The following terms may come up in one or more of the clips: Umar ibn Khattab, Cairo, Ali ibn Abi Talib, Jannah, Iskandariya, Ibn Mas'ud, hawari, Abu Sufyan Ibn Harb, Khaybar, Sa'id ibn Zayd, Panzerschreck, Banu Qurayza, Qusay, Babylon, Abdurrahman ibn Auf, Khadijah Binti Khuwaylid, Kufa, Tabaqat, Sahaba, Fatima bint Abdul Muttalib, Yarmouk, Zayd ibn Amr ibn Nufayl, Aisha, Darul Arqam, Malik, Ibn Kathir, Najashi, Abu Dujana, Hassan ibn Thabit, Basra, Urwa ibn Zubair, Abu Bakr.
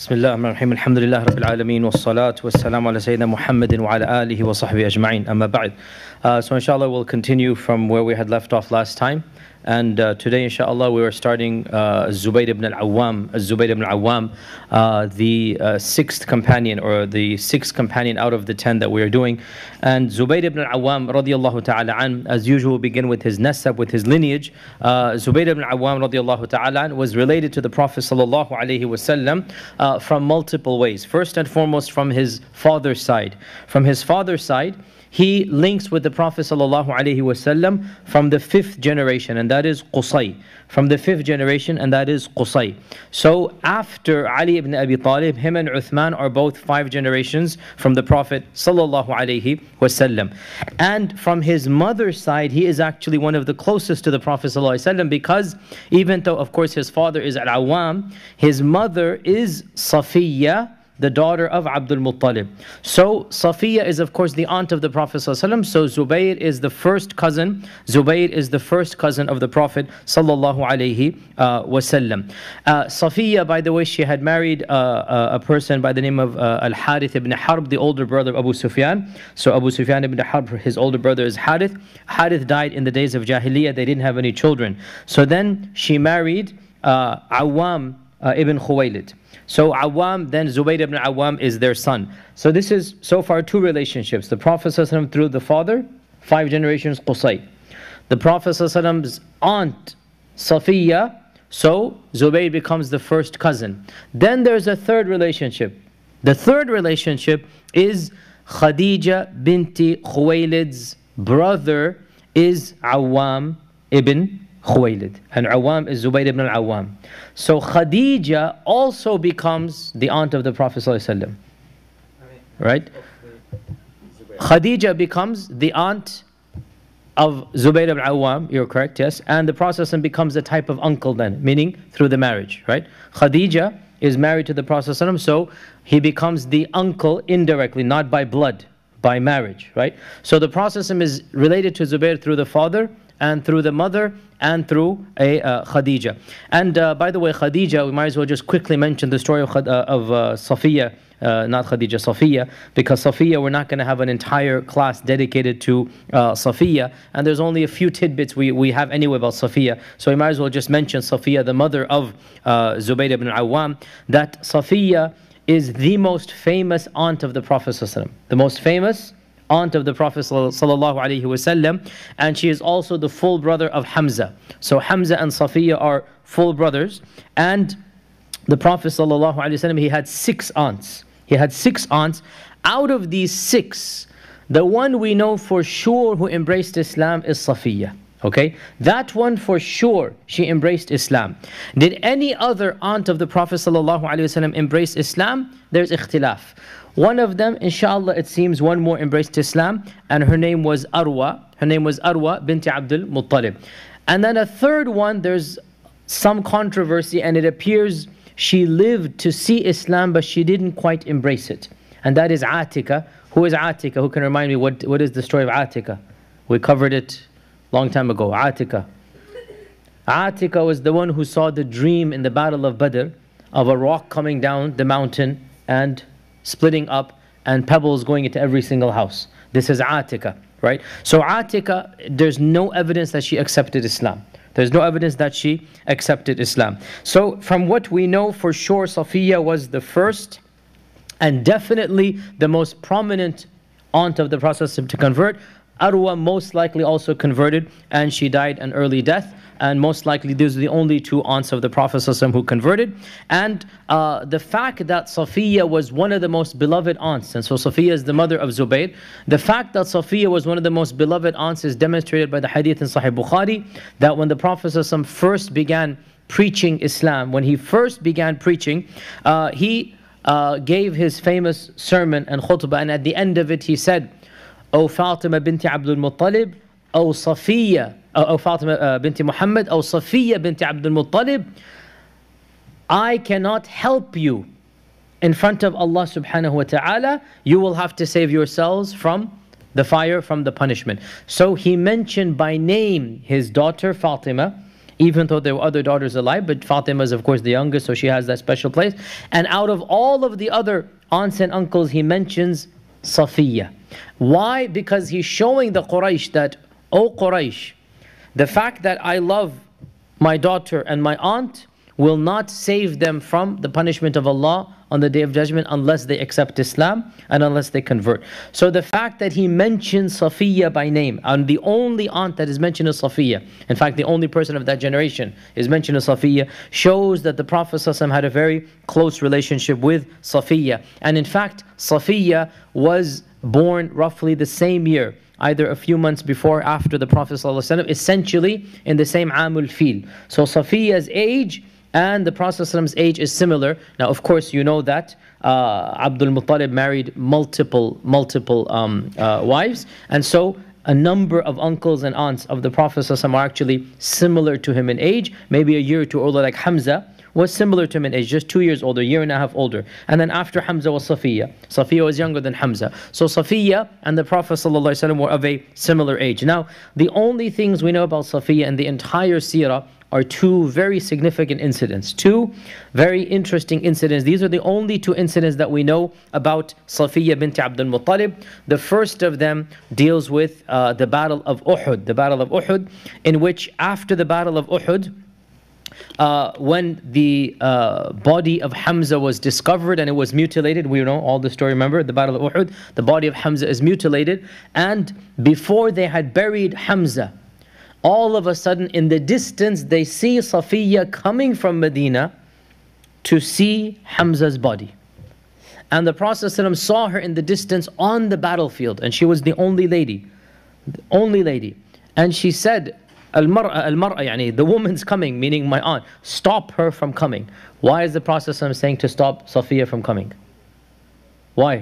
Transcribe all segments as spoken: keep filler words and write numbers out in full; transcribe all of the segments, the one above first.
Bismillah ar-Rahman ar-Rahim, alhamdulillah, rabbil alameen, wa salatu wa salam ala Sayyidina Muhammadin wa ala alihi wa sahbihi ajma'in, amma ba'd. Uh, so inshallah we'll continue from where we had left off last time. And uh, today inshallah we are starting uh, Zubayr ibn al-Awwam, Zubayr ibn al-Awwam, uh, the uh, sixth companion or the sixth companion out of the ten that we are doing. And Zubayr ibn al-Awwam radiyallahu ta'ala an, as usual, begin with his nasab, with his lineage. Uh, Zubayr ibn al-Awwam radiyallahu ta'ala an was related to the Prophet sallallahu alayhi wasallam uh, from multiple ways. First and foremost from his father's side. From his father's side, he links with the Prophet ﷺ from the fifth generation, and that is Qusay. From the fifth generation, and that is Qusay. So after Ali ibn Abi Talib, him and Uthman are both five generations from the Prophet ﷺ. And from his mother's side, he is actually one of the closest to the Prophet ﷺ, because even though, of course, his father is Al-Awwam, his mother is Safiyyah, the daughter of Abdul Muttalib. So Safiyyah is of course the aunt of the Prophet ﷺ. So Zubayr is the first cousin. Zubayr is the first cousin of the Prophet ﷺ. Uh, Safiyyah, by the way, she had married uh, a person by the name of uh, Al-Harith ibn Harb, the older brother of Abu Sufyan. So Abu Sufyan ibn Harb, his older brother is Harith. Harith died in the days of Jahiliyyah. They didn't have any children. So then she married uh, Awwam uh, ibn Khuwailid. So Awwam, then Zubayr ibn Awwam is their son. So this is so far two relationships. The Prophet ﷺ through the father, five generations Qusay. The Prophet ﷺ's aunt, Safiyyah, so Zubayr becomes the first cousin. Then there's a third relationship. The third relationship is Khadijah Binti Khuwaylid's brother is Awwam ibn Khuwailid, and Awwam is Zubayr ibn al-Awwam. So Khadijah also becomes the aunt of the Prophet ﷺ, right? Khadijah becomes the aunt of Zubayr ibn al-Awwam, you're correct, yes, and the Prophet ﷺ becomes a type of uncle then, meaning through the marriage, right? Khadijah is married to the Prophet ﷺ, so he becomes the uncle indirectly, not by blood, by marriage, right? So the Prophet ﷺ is related to Zubayr through the father, and through the mother, and through a uh, Khadijah. And uh, by the way, Khadijah, we might as well just quickly mention the story of, uh, of uh, Safiyyah, uh, not Khadijah, Safiyyah, because Safiyyah, we're not going to have an entire class dedicated to uh, Safiyyah, and there's only a few tidbits we, we have anyway about Safiyyah. So we might as well just mention Safiyyah, the mother of uh, Zubayr ibn al-Awwam, that Safiyyah is the most famous aunt of the Prophet ﷺ, the most famous aunt of the Prophet ﷺ, and she is also the full brother of Hamza. So Hamza and Safiyyah are full brothers, and the Prophet ﷺ, he had six aunts. He had six aunts. Out of these six, the one we know for sure who embraced Islam is Safiyyah. Okay, that one for sure, she embraced Islam. Did any other aunt of the Prophet ﷺ embrace Islam? There's ikhtilaf. One of them, inshallah, it seems one more embraced Islam, and her name was Urwa. Her name was Urwa bint Abdul Muttalib. And then a third one, there's some controversy, and it appears she lived to see Islam, but she didn't quite embrace it. And that is Atika. Who is Atika? Who can remind me what, what is the story of Atika? We covered it long time ago. Atika. Atika was the one who saw the dream in the Battle of Badr of a rock coming down the mountain and splitting up and pebbles going into every single house. This is Atika, right? So Atika, there's no evidence that she accepted Islam. There's no evidence that she accepted Islam. So from what we know for sure, Safiyyah was the first and definitely the most prominent aunt of the Prophet to convert. Urwa most likely also converted, and she died an early death. And most likely these are the only two aunts of the Prophet ﷺ who converted. And uh, the fact that Safiyyah was one of the most beloved aunts, and so Safiyyah is the mother of Zubayr. The fact that Safiyyah was one of the most beloved aunts is demonstrated by the hadith in Sahih Bukhari, that when the Prophet ﷺ first began preaching Islam, when he first began preaching, uh, he uh, gave his famous sermon and khutbah, and at the end of it he said, O Fatima binti Abdul Muttalib, O Safiyyah, O Fatima uh, binti Muhammad, O Safiyyah binti Abdul Muttalib, I cannot help you in front of Allah subhanahu wa ta'ala. You will have to save yourselves from the fire, from the punishment. So he mentioned by name his daughter Fatima, even though there were other daughters alive, but Fatima is of course the youngest, so she has that special place. And out of all of the other aunts and uncles, he mentions Safiyyah. Why? Because he's showing the Quraysh that, oh Quraysh, the fact that I love my daughter and my aunt will not save them from the punishment of Allah on the Day of Judgment unless they accept Islam and unless they convert. So the fact that he mentions Safiyyah by name, and the only aunt that is mentioned is Safiyyah, in fact the only person of that generation is mentioned as Safiyyah, shows that the Prophet ﷺ had a very close relationship with Safiyyah. And in fact Safiyyah was born roughly the same year, either a few months before or after the Prophet ﷺ, essentially in the same Amul Fil. So Safiyyah's age and the Prophet's age is similar. Now, of course, you know that uh, Abdul Muttalib married multiple, multiple um, uh, wives. And so a number of uncles and aunts of the Prophet are actually similar to him in age, maybe a year or two older, like Hamza was similar to him in age, just two years older, year and a half older. And then after Hamza was Safiyyah. Safiyyah was younger than Hamza. So Safiyyah and the Prophet ﷺ were of a similar age. Now, the only things we know about Safiyyah in the entire seerah are two very significant incidents, two very interesting incidents. These are the only two incidents that we know about Safiyyah bint Abdul Muttalib. The first of them deals with uh, the Battle of Uhud, the Battle of Uhud, in which after the Battle of Uhud, Uh, when the uh, body of Hamza was discovered and it was mutilated, we know all the story, remember, the Battle of Uhud, the body of Hamza is mutilated. And before they had buried Hamza, all of a sudden in the distance they see Safiyyah coming from Medina to see Hamza's body. And the Prophet ﷺ saw her in the distance on the battlefield, and she was the only lady, the only lady. And she said, Al-mar'a, al-mar'a, yani the woman's coming, meaning my aunt. Stop her from coming. Why is the Prophet ﷺ saying to stop Safiyyah from coming? Why?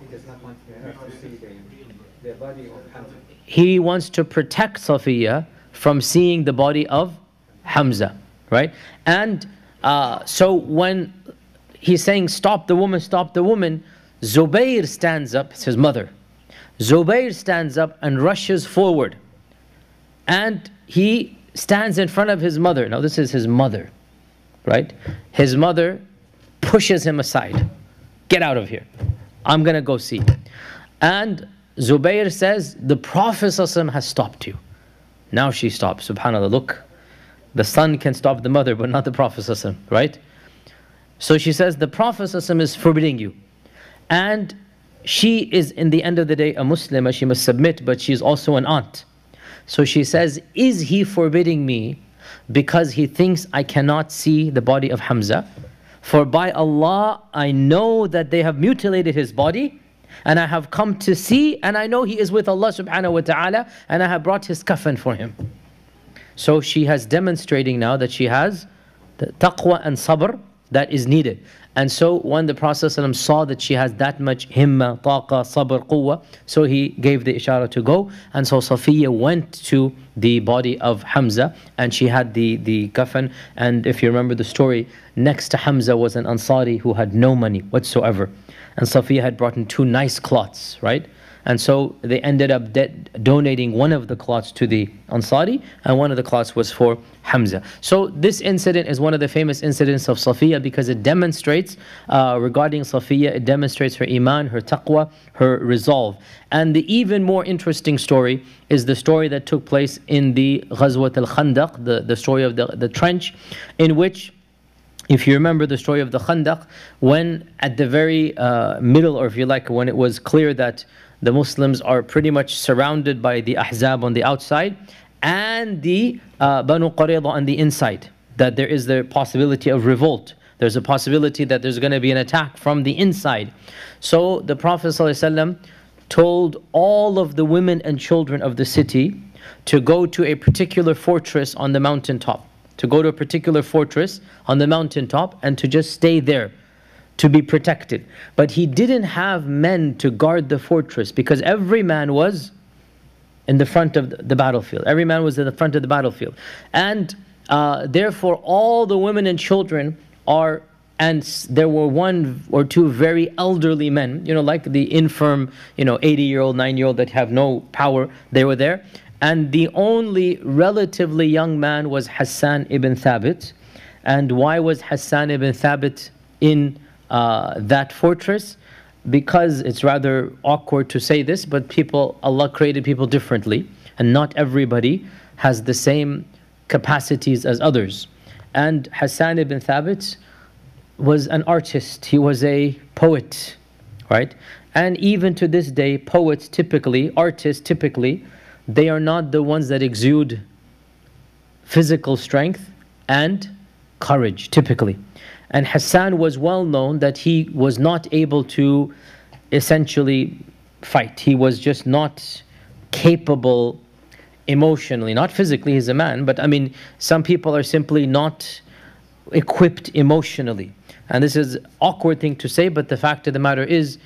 He does not want to see the, the body of Hamza. He wants to protect Safiyyah from seeing the body of Hamza, right? And uh, so when he's saying stop the woman, stop the woman, Zubayr stands up, it's his mother. Zubayr stands up and rushes forward. And he stands in front of his mother. Now this is his mother, right? His mother pushes him aside. Get out of here. I'm going to go see. And Zubayr says, the Prophet ﷺ has stopped you. Now she stops. SubhanAllah, look. The son can stop the mother, but not the Prophet ﷺ, right? So she says, the Prophet ﷺ is forbidding you. And she is, in the end of the day, a Muslimah. She must submit, but she is also an aunt. So she says, is he forbidding me because he thinks I cannot see the body of Hamza? For by Allah, I know that they have mutilated his body, and I have come to see, and I know he is with Allah subhanahu wa ta'ala, and I have brought his kafan for him. So she has demonstrating now that she has the taqwa and sabr that is needed. And so when the Prophet ﷺ saw that she has that much himma, taqa, sabr, quwwa, so he gave the ishara to go. And so Safiyyah went to the body of Hamza, and she had the, the kafan. And if you remember the story, next to Hamza was an Ansari who had no money whatsoever. And Safiyyah had brought in two nice cloths, right? And so they ended up donating one of the cloths to the Ansari, and one of the cloths was for Hamza. So this incident is one of the famous incidents of Safiyyah because it demonstrates, uh, regarding Safiyyah, it demonstrates her iman, her taqwa, her resolve. And the even more interesting story is the story that took place in the Ghazwat al-Khandaq, the, the story of the, the trench, in which, if you remember the story of the Khandaq, when at the very uh, middle, or if you like, when it was clear that the Muslims are pretty much surrounded by the Ahzab on the outside and the uh, Banu Qurayza on the inside, that there is the possibility of revolt. There's a possibility that there's going to be an attack from the inside. So the Prophet ﷺ told all of the women and children of the city to go to a particular fortress on the mountaintop, to go to a particular fortress on the mountaintop and to just stay there, to be protected. But he didn't have men to guard the fortress because every man was in the front of the battlefield. Every man was in the front of the battlefield. And uh, therefore all the women and children are, and there were one or two very elderly men, you know, like the infirm, you know, eighty-year-old, nine-year-old that have no power, they were there. and the only relatively young man was Hassan ibn Thabit. And why was Hassan ibn Thabit in uh, that fortress? Because it's rather awkward to say this, but people, Allah created people differently, and not everybody has the same capacities as others. And Hassan ibn Thabit was an artist, he was a poet, right? And even to this day, poets typically, artists typically, they are not the ones that exude physical strength and courage, typically. And Hassan was well known that he was not able to essentially fight. He was just not capable emotionally, not physically, he's a man, but I mean, some people are simply not equipped emotionally. And this is an awkward thing to say, but the fact of the matter is,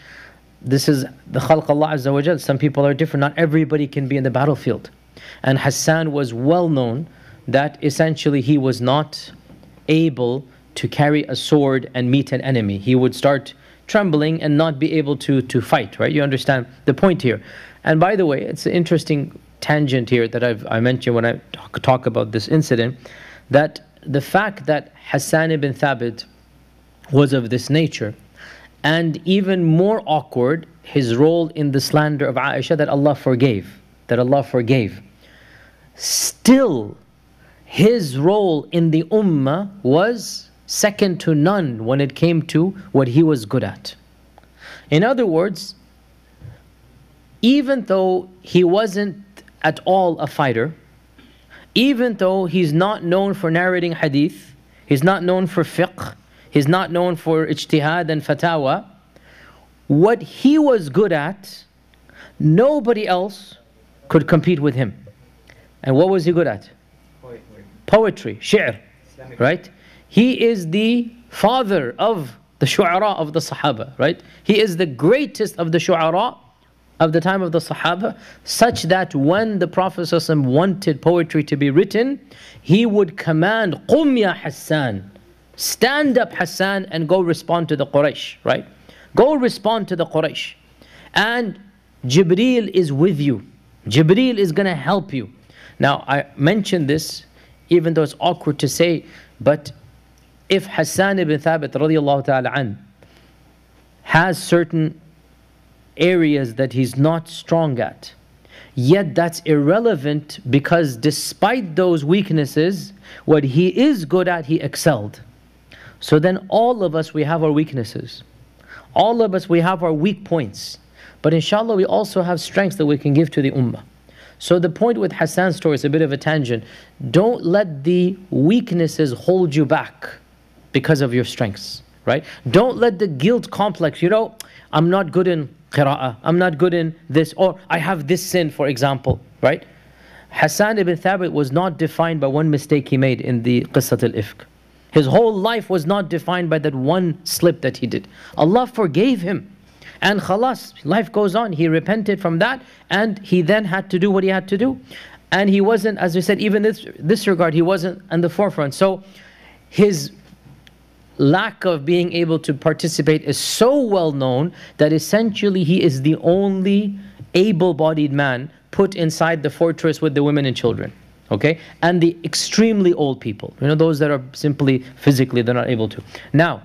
this is the khalq Allah Azza wa Jal. Some people are different. Not everybody can be in the battlefield. And Hassan was well known that essentially he was not able to carry a sword and meet an enemy. He would start trembling and not be able to, to fight, right? You understand the point here. And by the way, it's an interesting tangent here that I've, I mentioned when I talk, talk about this incident, that the fact that Hassan ibn Thabit was of this nature, and even more awkward, his role in the slander of Aisha that Allah forgave, that Allah forgave. Still, his role in the ummah was second to none when it came to what he was good at. In other words, even though he wasn't at all a fighter, even though he's not known for narrating hadith, he's not known for fiqh, he's not known for ijtihad and fatawa, what he was good at, nobody else could compete with him. And what was he good at? Poetry. Poetry, shi'r, right? He is the father of the shu'ara of the sahaba, right? He is the greatest of the shu'ara of the time of the sahaba, such that when the Prophet ﷺ wanted poetry to be written, he would command, "Qum ya Hassan." Stand up, Hassan, and go respond to the Quraysh, right? Go respond to the Quraysh. And Jibreel is with you. Jibreel is going to help you. Now, I mentioned this, even though it's awkward to say, but if Hassan ibn Thabit radiallahu ta'ala an, has certain areas that he's not strong at, yet that's irrelevant, because despite those weaknesses, what he is good at, he excelled. So then all of us, we have our weaknesses. All of us, we have our weak points. But inshallah, we also have strengths that we can give to the ummah. So the point with Hassan's story is a bit of a tangent. Don't let the weaknesses hold you back because of your strengths, right? Don't let the guilt complex, you know, I'm not good in qira'ah, I'm not good in this, or I have this sin, for example, right? Hassan ibn Thabit was not defined by one mistake he made in the Qissat al-Ifk. His whole life was not defined by that one slip that he did. Allah forgave him. And khalas, life goes on. He repented from that, and he then had to do what he had to do. And he wasn't, as we said, even this this regard, he wasn't in the forefront. So his lack of being able to participate is so well known that essentially he is the only able-bodied man put inside the fortress with the women and children. Okay, and the extremely old people, you know, those that are simply physically, they're not able to. Now,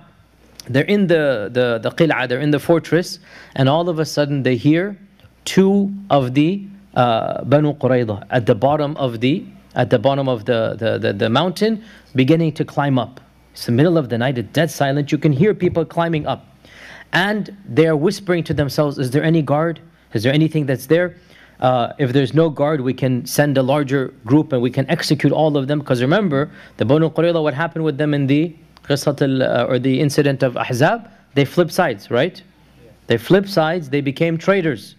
they're in the, the, the qil'a, they're in the fortress, and all of a sudden they hear two of the uh, Banu Qurayza at the bottom of the, at the bottom of the, the, the, the mountain, beginning to climb up. It's the middle of the night, it's dead silent, you can hear people climbing up. And they're whispering to themselves, is there any guard? Is there anything that's there? Uh, if there's no guard, we can send a larger group and we can execute all of them. Because remember, the Banu Qurayza, what happened with them in the qissat al, uh, or the incident of Ahzab? They flipped sides, right? Yeah. They flipped sides, they became traitors.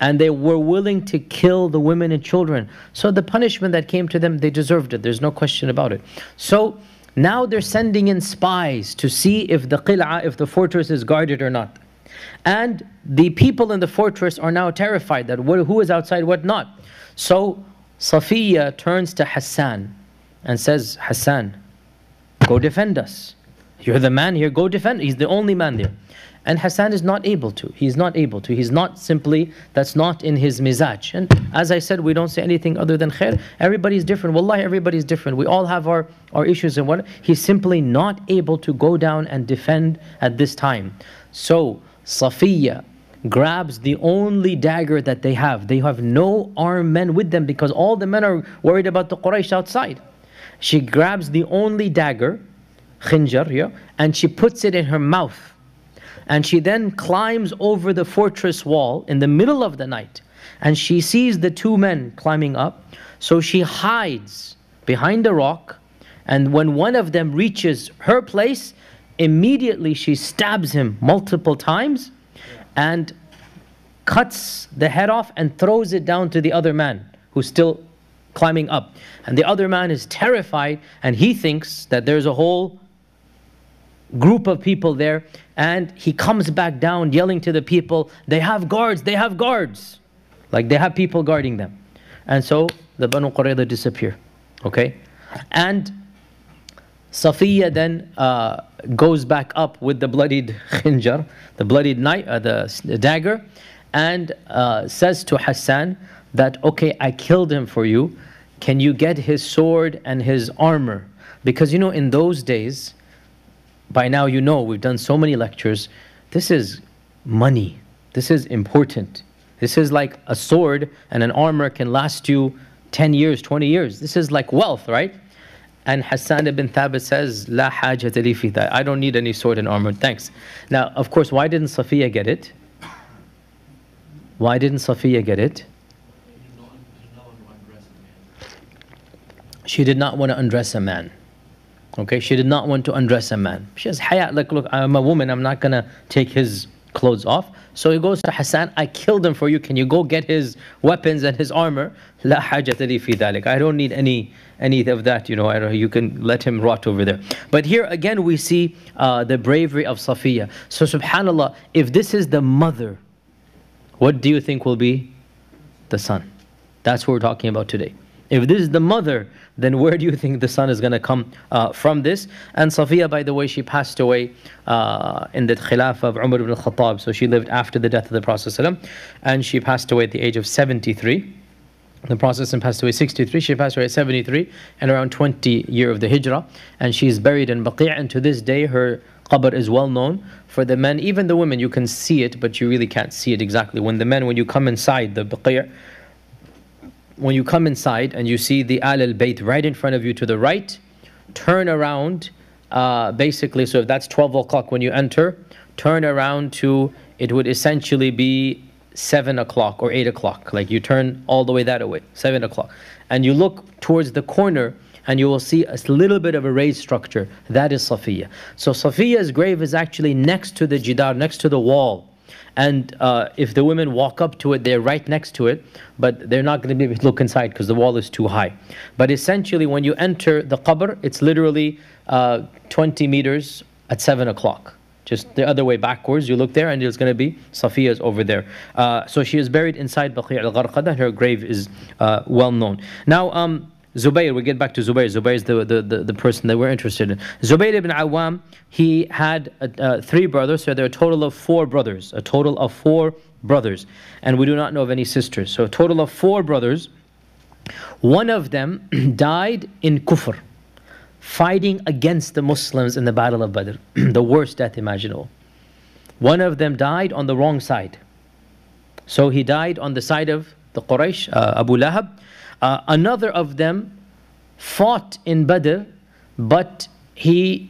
And they were willing to kill the women and children. So the punishment that came to them, they deserved it. There's no question about it. So now they're sending in spies to see if the qil'a, if the fortress is guarded or not. And the people in the fortress are now terrified that what, who is outside, what not. So Safiyyah turns to Hassan and says, Hassan, go defend us. You're the man here, go defend. He's the only man there. And Hassan is not able to. He's not able to. He's not simply, that's not in his mizaj. And as I said, we don't say anything other than khair. Everybody's different. Wallahi, everybody's different. We all have our, our issues and what. He's simply not able to go down and defend at this time. So, Safiyyah grabs the only dagger that they have. They have no armed men with them because all the men are worried about the Quraysh outside. She grabs the only dagger, khinjar, yeah, and she puts it in her mouth. And she then climbs over the fortress wall in the middle of the night. And she sees the two men climbing up. So she hides behind a rock. And when one of them reaches her place, immediately she stabs him multiple times and cuts the head off and throws it down to the other man who's still climbing up. And the other man is terrified and he thinks that there's a whole group of people there, and he comes back down yelling to the people, they have guards, they have guards, like they have people guarding them. And so the Banu Qurayza disappear, okay? And Safiyyah then uh, goes back up with the bloodied khinjar, the bloodied knife, uh, the dagger, and uh, says to Hassan that, okay, I killed him for you, can you get his sword and his armor? Because you know, in those days, by now you know, we've done so many lectures, this is money, this is important. This is like a sword and an armor can last you ten years, twenty years. This is like wealth, right? And Hassan ibn Thabit says, La hajata li fi that, I don't need any sword and armor, thanks. Now, of course, why didn't Safiyyah get it? Why didn't Safiyyah get it? She did not want to undress a man. Okay, she did not want to undress a man. She has hayat, like, look, I'm a woman, I'm not going to take his clothes off. So he goes to Hassan, I killed him for you, can you go get his weapons and his armor? La hajata li fi dhalik, I don't need any any of that, you know, I don't, you can let him rot over there. But here again we see uh, the bravery of Safiyyah. So subhanAllah, if this is the mother, what do you think will be the son? That's what we're talking about today. If this is the mother, then where do you think the son is going to come uh, from this? And Safiyyah, by the way, she passed away uh, in the Khilafah of Umar ibn Khattab. So she lived after the death of the Prophet ﷺ, and she passed away at the age of seventy-three. The Prophet ﷺ passed away sixty-three. She passed away at seventy-three and around twentieth year of the Hijrah. And she is buried in Baqi'. And to this day, her qabr is well known for the men. Even the women, you can see it, but you really can't see it exactly. When the men, when you come inside the Baqi', when you come inside and you see the Al al-Bayt right in front of you to the right, turn around, uh, basically, so if that's twelve o'clock when you enter, turn around to, it would essentially be seven o'clock or eight o'clock. Like you turn all the way that away, seven o'clock. And you look towards the corner and you will see a little bit of a raised structure. That is Safiyyah. So Safiyyah's grave is actually next to the Jidar, next to the wall. And uh, if the women walk up to it, they're right next to it, but they're not going to be able to look inside because the wall is too high. But essentially, when you enter the qabr, it's literally uh, twenty meters at seven o'clock. Just the other way backwards, you look there and it's going to be Safiyyah's over there. Uh, so she is buried inside Baqi' al-Gharqada, and her grave is uh, well known. Now, um, Zubayr, we get back to Zubayr. Zubayr is the, the, the, the person that we're interested in. Zubayr ibn Awwam, he had uh, three brothers, so there are a total of four brothers. A total of four brothers. And we do not know of any sisters. So a total of four brothers. One of them died in Kufr, fighting against the Muslims in the Battle of Badr. The worst death imaginable. One of them died on the wrong side. So he died on the side of the Quraysh, uh, Abu Lahab. Uh, another of them fought in Badr, but he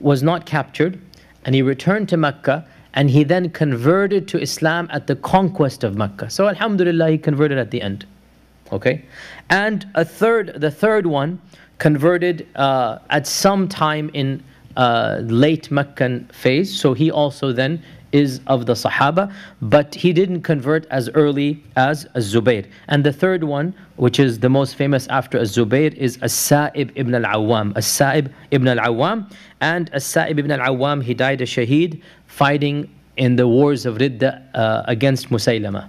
was not captured, and he returned to Mecca, and he then converted to Islam at the conquest of Mecca. So alhamdulillah, he converted at the end. Okay? And a third, the third one converted uh, at some time in uh, late Meccan phase, so he also then is of the Sahaba, but he didn't convert as early as Zubayr. And the third one, which is the most famous after Zubayr, is As-Sa'ib ibn al-Awwam. As-Sa'ib ibn al-Awwam. And As-Sa'ib ibn al-Awwam, he died a shaheed fighting in the wars of Ridda uh, against Musaylama.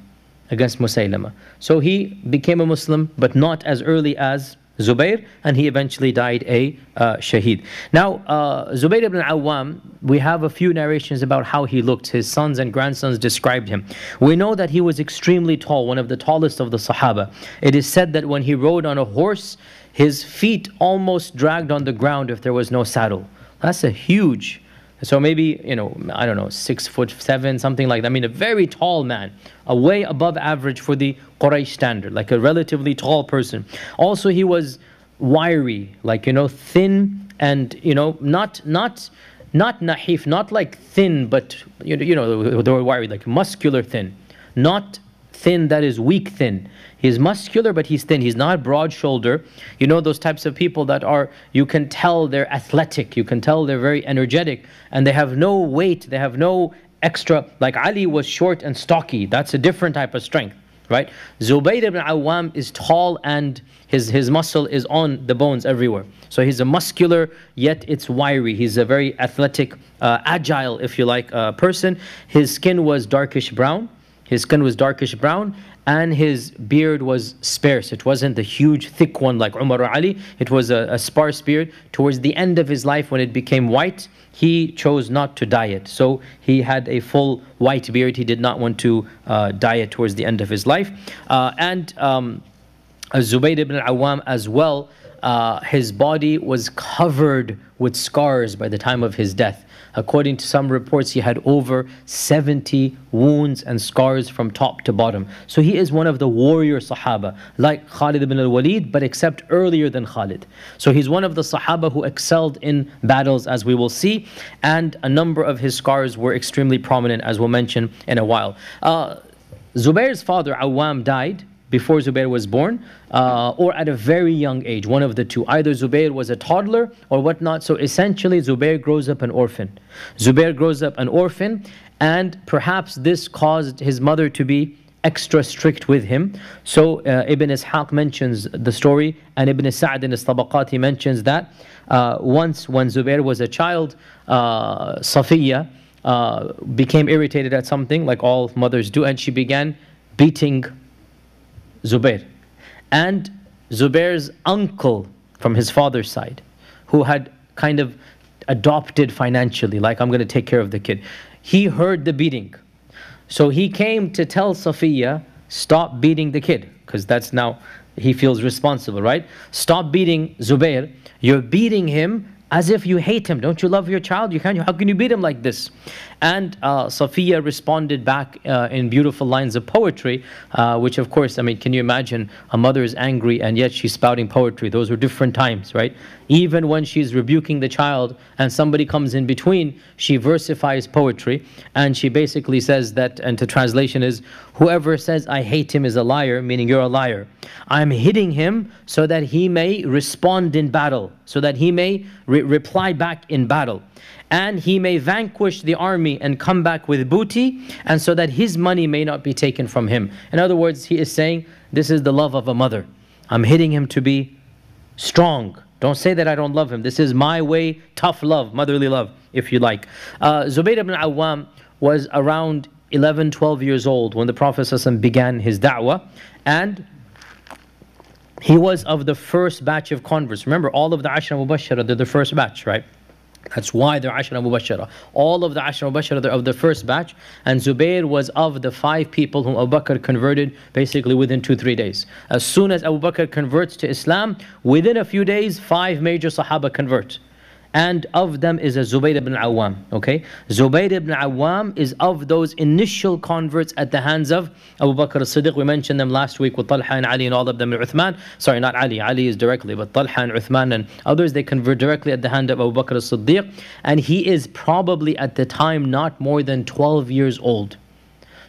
Against Musaylama. So he became a Muslim, but not as early as Zubair, and he eventually died a uh, shaheed. Now, uh, Zubayr ibn al-Awwam, we have a few narrations about how he looked. His sons and grandsons described him. We know that he was extremely tall, one of the tallest of the Sahaba. It is said that when he rode on a horse, his feet almost dragged on the ground if there was no saddle. That's a huge, so maybe, you know, I don't know, six foot seven, something like that. I mean, a very tall man, a way above average for the Quraysh standard, like a relatively tall person. Also, he was wiry, like, you know, thin and, you know, not, not, not nahif, not like thin, but, you know, you know, they were wiry, like muscular thin, not thin that is weak thin. He's muscular, but he's thin. He's not broad shoulder. You know those types of people that are, you can tell they're athletic. You can tell they're very energetic. And they have no weight. They have no extra. Like Ali was short and stocky. That's a different type of strength, right? Zubayr ibn Awwam is tall and his, his muscle is on the bones everywhere. So he's a muscular, yet it's wiry. He's a very athletic, uh, agile, if you like, uh, person. His skin was darkish brown. His skin was darkish brown. And his beard was sparse. It wasn't the huge thick one like Umar or Ali. It was a, a sparse beard. Towards the end of his life when it became white, he chose not to dye it. So he had a full white beard. He did not want to uh, dye it towards the end of his life. Uh, and um, Zubayr ibn al-Awwam as well, uh, his body was covered with scars by the time of his death. According to some reports, he had over seventy wounds and scars from top to bottom. So he is one of the warrior Sahaba, like Khalid ibn al-Walid, but except earlier than Khalid. So he's one of the Sahaba who excelled in battles, as we will see, and a number of his scars were extremely prominent, as we'll mention in a while. Uh, Zubair's father, Awwam, died before Zubair was born, uh, or at a very young age, one of the two. Either Zubair was a toddler or whatnot. So essentially, Zubair grows up an orphan. Zubair grows up an orphan, and perhaps this caused his mother to be extra strict with him. So uh, Ibn Ishaq mentions the story, and Ibn Sa'd in his Tabaqat, he mentions that uh, once when Zubair was a child, uh, Safiyyah uh, became irritated at something, like all mothers do, and she began beating Zubair. And Zubair's uncle from his father's side, who had kind of adopted financially, like, I'm going to take care of the kid, he heard the beating. So he came to tell Safiyyah, stop beating the kid, because that's now, he feels responsible, right? Stop beating Zubair. You're beating him as if you hate him. Don't you love your child? You can't, how can you beat him like this? And uh, Safiyyah responded back uh, in beautiful lines of poetry, uh, which of course, I mean, can you imagine a mother is angry and yet she's spouting poetry? Those were different times, right? Even when she's rebuking the child and somebody comes in between, she versifies poetry, and she basically says that, and the translation is, whoever says I hate him is a liar, meaning you're a liar. I'm hitting him so that he may respond in battle, so that he may re reply back in battle, and he may vanquish the army and come back with booty, and so that his money may not be taken from him. In other words, he is saying, this is the love of a mother. I'm hitting him to be strong. Don't say that I don't love him. This is my way, tough love, motherly love, if you like. Uh, Zubayr ibn al-Awwam was around eleven, twelve years old when the Prophet ﷺ began his da'wah, and he was of the first batch of converts. Remember, all of the Ashra Mubashshara, they're the first batch, right? That's why they're Ashra Mubashshara. All of the Ashra Mubashshara, they're of the first batch. And Zubair was of the five people whom Abu Bakr converted basically within two, three days. As soon as Abu Bakr converts to Islam, within a few days, five major Sahaba convert. And of them is a Zubayr ibn al-Awwam, okay? Zubayr ibn al-Awwam is of those initial converts at the hands of Abu Bakr as-Siddiq. We mentioned them last week with Talha and Ali and all of them, and Uthman. Sorry, not Ali. Ali is directly, but Talha and Uthman and others, they convert directly at the hand of Abu Bakr as-Siddiq. And he is probably at the time not more than twelve years old.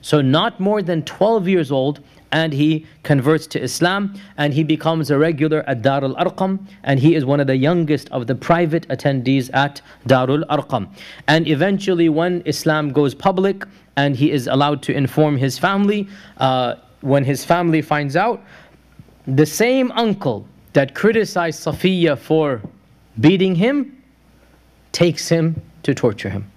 So not more than twelve years old, and he converts to Islam, and he becomes a regular at Darul Arqam, and he is one of the youngest of the private attendees at Darul Arqam. And eventually when Islam goes public and he is allowed to inform his family, uh, when his family finds out, the same uncle that criticized Safiyyah for beating him takes him to torture him,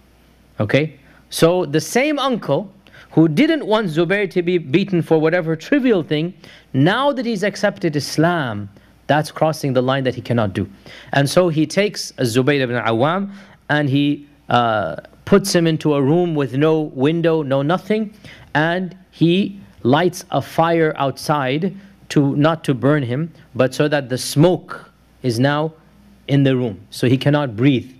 okay? So the same uncle who didn't want Zubair to be beaten for whatever trivial thing, now that he's accepted Islam, That's crossing the line that he cannot do. And so he takes Zubayr ibn al-Awwam and he uh, puts him into a room with no window, no nothing, and he lights a fire outside, to not to burn him, but so that the smoke is now in the room, so he cannot breathe.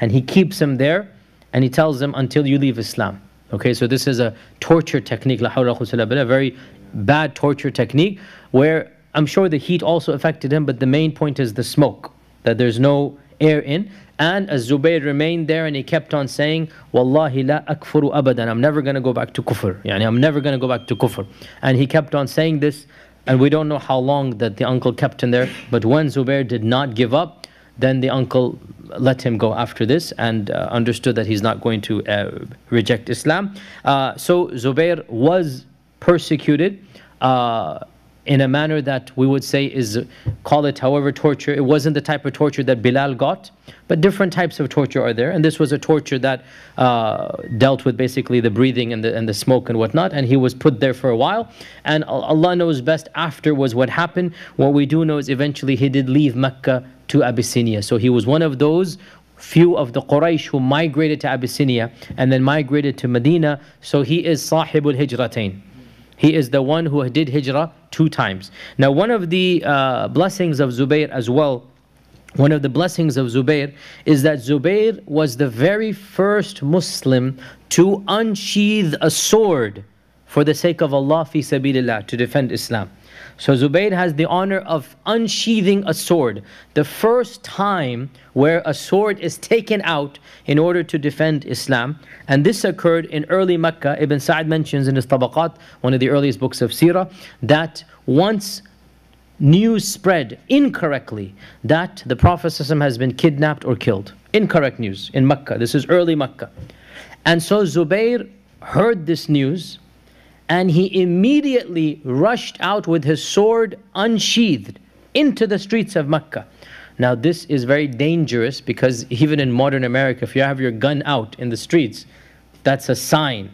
And he keeps him there, and he tells them, until you leave Islam. Okay, so this is a torture technique, la hawla wa quwwata illa billah, a very bad torture technique, where I'm sure the heat also affected him, but the main point is the smoke, that there's no air in. And Az-Zubayr remained there, and he kept on saying, Wallahi la akfuru abadan, I'm never going to go back to kufr, yani I'm never going to go back to kufr. And he kept on saying this, and we don't know how long that the uncle kept him there, but when Zubayr did not give up, then the uncle let him go after this, and uh, understood that he's not going to uh, reject Islam. Uh, so Zubayr was persecuted uh, in a manner that we would say is, call it however, torture. It wasn't the type of torture that Bilal got, but different types of torture are there, and this was a torture that uh, dealt with basically the breathing and the, and the smoke and whatnot, and he was put there for a while, and Allah knows best after was what happened. What we do know is eventually he did leave Mecca to Abyssinia, so he was one of those few of the Quraysh who migrated to Abyssinia and then migrated to Medina, so he is Sahibul Hijratain. He is the one who did hijrah two times. Now, one of the uh, blessings of Zubayr as well, one of the blessings of Zubayr is that Zubayr was the very first Muslim to unsheathe a sword for the sake of Allah fi sabilillah, to defend Islam. So Zubayr has the honor of unsheathing a sword, the first time where a sword is taken out in order to defend Islam. And this occurred in early Mecca. Ibn Sa'd mentions in his Tabaqat, one of the earliest books of Seerah, that once news spread incorrectly that the Prophet ﷺ has been kidnapped or killed. Incorrect news in Mecca. This is early Mecca. And so Zubayr heard this news, and he immediately rushed out with his sword unsheathed into the streets of Mecca. Now this is very dangerous, because even in modern America, if you have your gun out in the streets, that's a sign,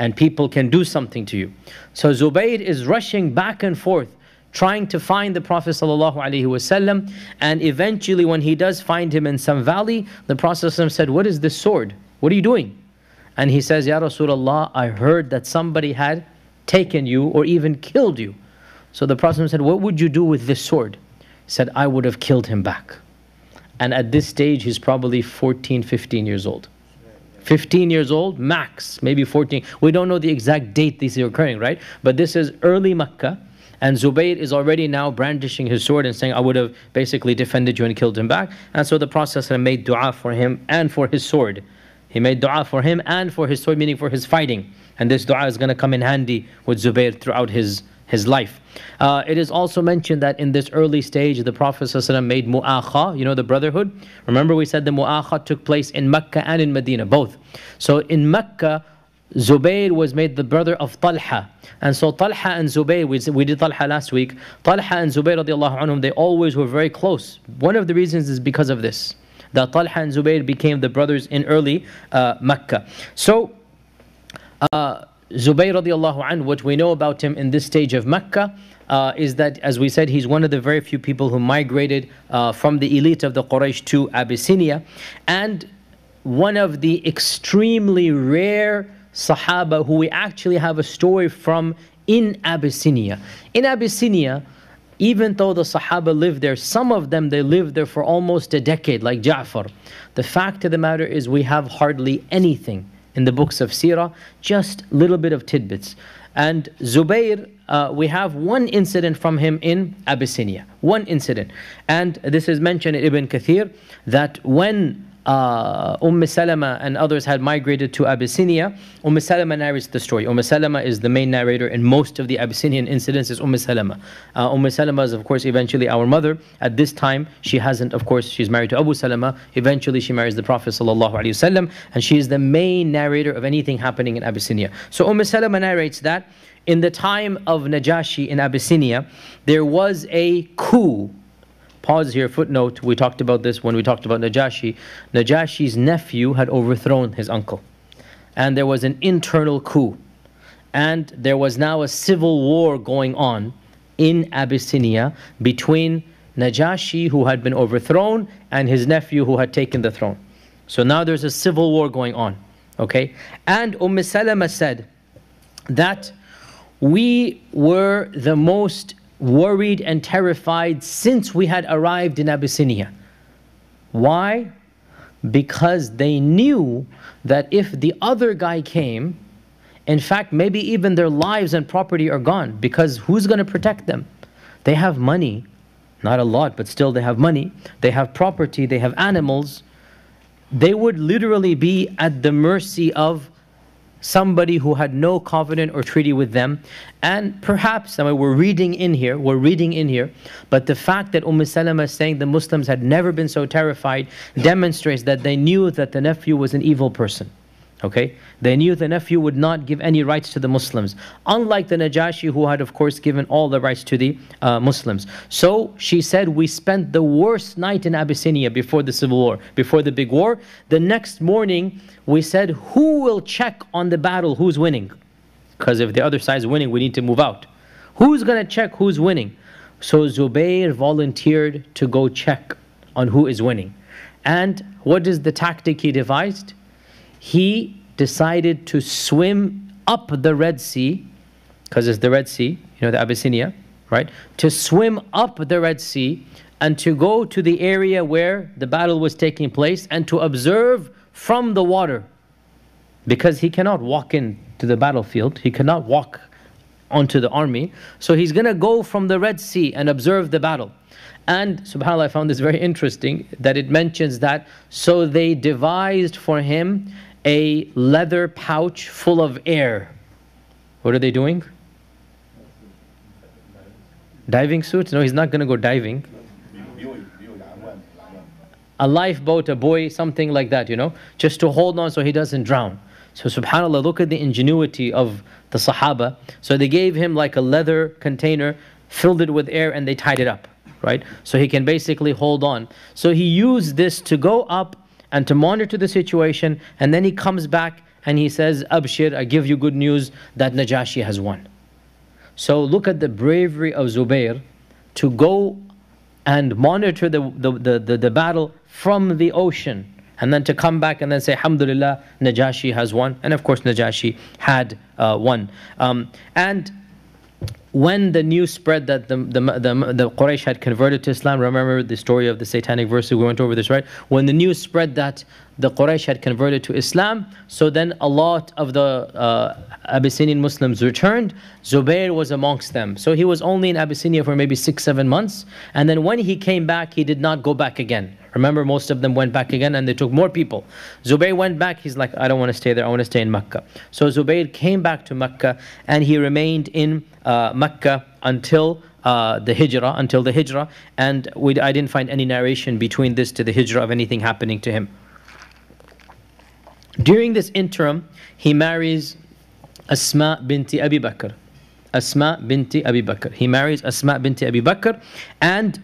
and people can do something to you. So Zubayr is rushing back and forth, trying to find the Prophet ﷺ, and eventually when he does find him in some valley, the Prophet ﷺ said, what is this sword? What are you doing? And he says, Ya Rasulullah, I heard that somebody had taken you or even killed you. So the Prophet said, what would you do with this sword? He said, I would have killed him back. And at this stage, he's probably fourteen, fifteen years old. fifteen years old, max, maybe fourteen. We don't know the exact date these are occurring, right? But this is early Mecca, and Zubayr is already now brandishing his sword and saying, I would have basically defended you and killed him back. And so the Prophet made dua for him and for his sword. He made dua for him and for his sword, meaning for his fighting. And this dua is going to come in handy with Zubayr throughout his, his life. Uh, it is also mentioned that in this early stage, the Prophet ﷺ made mu'akha, you know, the brotherhood. Remember we said the mu'akha took place in Mecca and in Medina, both. So in Mecca, Zubayr was made the brother of Talha. And so Talha and Zubayr, we, we did Talha last week. Talha and Zubayr radiallahu anhum, they always were very close. One of the reasons is because of this, that Talha and Zubayr became the brothers in early uh, Mecca. So, uh, Zubayr radiallahu anhu, what we know about him in this stage of Mecca uh, is that, as we said, he's one of the very few people who migrated uh, from the elite of the Quraysh to Abyssinia, and one of the extremely rare Sahaba who we actually have a story from in Abyssinia. In Abyssinia, even though the Sahaba lived there, some of them, they lived there for almost a decade, like Ja'far. The fact of the matter is we have hardly anything in the books of Seerah, just a little bit of tidbits. And Zubayr, uh, we have one incident from him in Abyssinia, one incident. And this is mentioned in Ibn Kathir, that when Uh, Umm Salama and others had migrated to Abyssinia, Umm Salama narrates the story. Umm Salama is the main narrator in most of the Abyssinian incidents, is Umm Salama. Uh, Umm Salama is of course eventually our mother. At this time, she hasn't, of course, she's married to Abu Salama. Eventually she marries the Prophet ﷺ, and she is the main narrator of anything happening in Abyssinia. So Umm Salama narrates that in the time of Najashi in Abyssinia, there was a coup. Pause here, footnote, we talked about this when we talked about Najashi. Najashi's nephew had overthrown his uncle, and there was an internal coup, and there was now a civil war going on in Abyssinia between Najashi who had been overthrown and his nephew who had taken the throne. So now there's a civil war going on, okay? And Umm Salama said that we were the most worried and terrified since we had arrived in Abyssinia. Why? Because they knew that if the other guy came, in fact, maybe even their lives and property are gone, because who's going to protect them? They have money, not a lot, but still they have money. They have property, they have animals. They would literally be at the mercy of somebody who had no covenant or treaty with them. And perhaps, I mean, we're reading in here, we're reading in here, but the fact that Umm Salama is saying the Muslims had never been so terrified demonstrates that they knew that the nephew was an evil person. Okay? They knew the nephew would not give any rights to the Muslims, unlike the Najashi who had of course given all the rights to the uh, Muslims. So she said, we spent the worst night in Abyssinia before the civil war, before the big war. The next morning we said, who will check on the battle who's winning? Because if the other side's winning, we need to move out. Who's going to check who's winning? So Zubayr volunteered to go check on who is winning. And what is the tactic he devised? He decided to swim up the Red Sea, because it's the Red Sea, you know, the Abyssinia, right? To swim up the Red Sea and to go to the area where the battle was taking place and to observe from the water. Because he cannot walk into the battlefield, he cannot walk onto the army. So he's going to go from the Red Sea and observe the battle. And subhanAllah, I found this very interesting that it mentions that, so they devised for him a leather pouch full of air. What are they doing? Diving suits? No, he's not going to go diving. A lifeboat, a buoy, something like that, you know, just to hold on so he doesn't drown. So subhanAllah, look at the ingenuity of the Sahaba. So they gave him like a leather container, filled it with air, and they tied it up, right? So he can basically hold on. So he used this to go up and to monitor the situation, and then he comes back and he says, Abshir, I give you good news that Najashi has won. So look at the bravery of Zubayr to go and monitor the, the, the, the, the battle from the ocean, and then to come back and then say, Alhamdulillah, Najashi has won. And of course Najashi had uh, won. Um, and when the news spread that the, the, the, the Quraysh had converted to Islam, remember the story of the satanic verse, we went over this, right? When the news spread that the Quraysh had converted to Islam, so then a lot of the uh, Abyssinian Muslims returned. Zubayr was amongst them. So he was only in Abyssinia for maybe six, seven months. And then when he came back, he did not go back again. Remember, most of them went back again and they took more people. Zubayr went back. He's like, I don't want to stay there. I want to stay in Mecca. So Zubayr came back to Mecca and he remained in uh, Mecca until uh, the Hijrah, until the Hijrah. And we, I didn't find any narration between this to the Hijrah of anything happening to him. During this interim, he marries Asma bint Abi Bakr. Asma bint Abi Bakr. He marries Asma bint Abi Bakr, and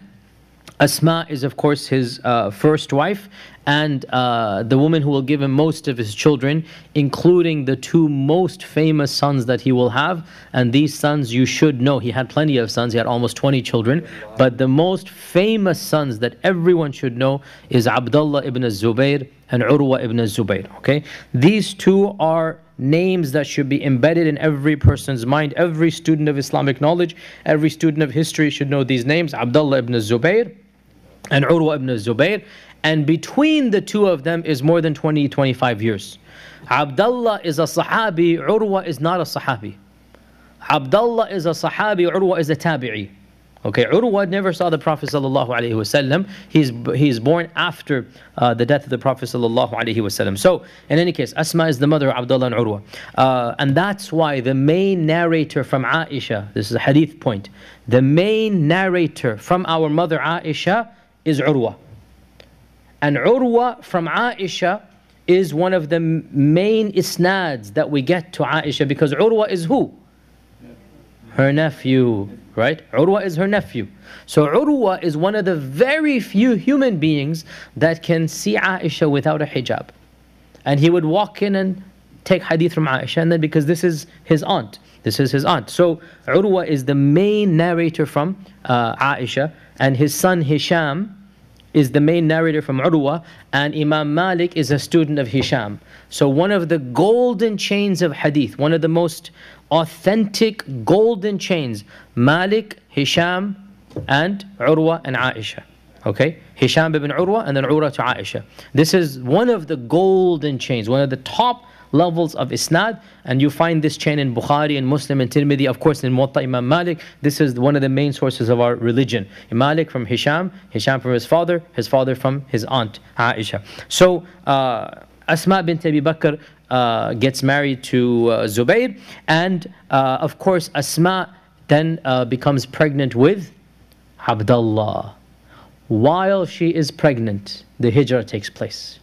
Asma is of course his uh, first wife, and uh, the woman who will give him most of his children, including the two most famous sons that he will have. And these sons, you should know, he had plenty of sons, he had almost twenty children, but the most famous sons that everyone should know is Abdullah ibn Zubair and Urwa ibn Zubair. Okay, these two are names that should be embedded in every person's mind. Every student of Islamic knowledge, every student of history should know these names, Abdullah ibn Zubair and Urwa ibn Zubair. And between the two of them is more than twenty to twenty-five years. Abdullah is a Sahabi, Urwa is not a Sahabi. Abdullah is a Sahabi, Urwa is a Tabi'i. Okay, Urwa never saw the Prophet sallallahu alaihi wasallam. He's he's born after uh, the death of the Prophet sallallahu alaihi wasallam. So, in any case, Asma is the mother of Abdullah and Urwa, uh, and that's why the main narrator from Aisha. This is a hadith point. The main narrator from our mother Aisha is Urwa, and Urwa from Aisha is one of the main isnads that we get to Aisha, because Urwa is who? Her nephew. Right? Urwa is her nephew. So Urwa is one of the very few human beings that can see Aisha without a hijab. And he would walk in and take hadith from Aisha, and then because this is his aunt. This is his aunt. So Urwa is the main narrator from uh, Aisha, and his son Hisham is the main narrator from Urwa, and Imam Malik is a student of Hisham. So one of the golden chains of hadith, one of the most authentic golden chains, Malik, Hisham, and Urwa and Aisha. Okay, Hisham ibn Urwa and then Urwa to Aisha. This is one of the golden chains, one of the top levels of isnad, and you find this chain in Bukhari and Muslim and Tirmidhi, of course in Muwatta Imam Malik. This is one of the main sources of our religion. Malik from Hisham, Hisham from his father, his father from his aunt Aisha. So uh, Asma bint Abi Bakr uh, gets married to uh, Zubayr, and uh, of course Asma then uh, becomes pregnant with Abdullah. While she is pregnant, the hijrah takes place.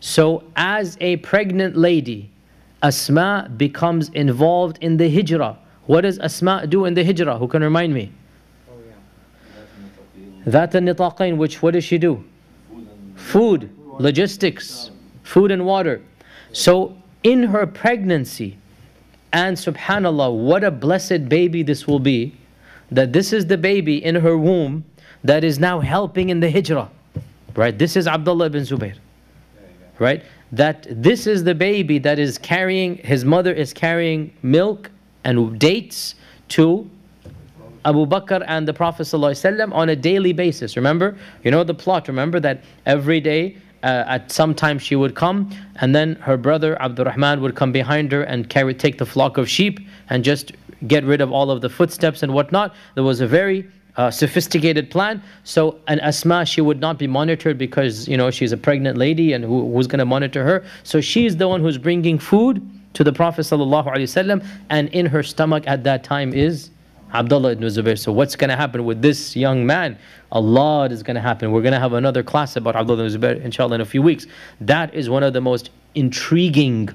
So as a pregnant lady, Asma becomes involved in the hijrah. What does Asma do in the hijrah? Who can remind me? Oh, yeah. That and Nitaqain, which what does she do? Food, food logistics, food and water. So in her pregnancy, and subhanAllah, what a blessed baby this will be, that this is the baby in her womb that is now helping in the hijrah. Right? This is Abdullah ibn Zubair. Right? That this is the baby that is carrying, his mother is carrying milk and dates to Abu Bakr and the Prophet ﷺ on a daily basis. Remember? You know the plot, remember that every day uh, at some time she would come, and then her brother Abdurrahman would come behind her and carry, take the flock of sheep and just get rid of all of the footsteps and whatnot. There was a very Uh, sophisticated plan. So an Asma, she would not be monitored because, you know, she's a pregnant lady, and who, who's going to monitor her? So she's the one who's bringing food to the Prophet ﷺ, and in her stomach at that time is Abdullah ibn Zubair. So what's going to happen with this young man? A lot is going to happen. We're going to have another class about Abdullah ibn Zubair inshallah in a few weeks. That is one of the most intriguing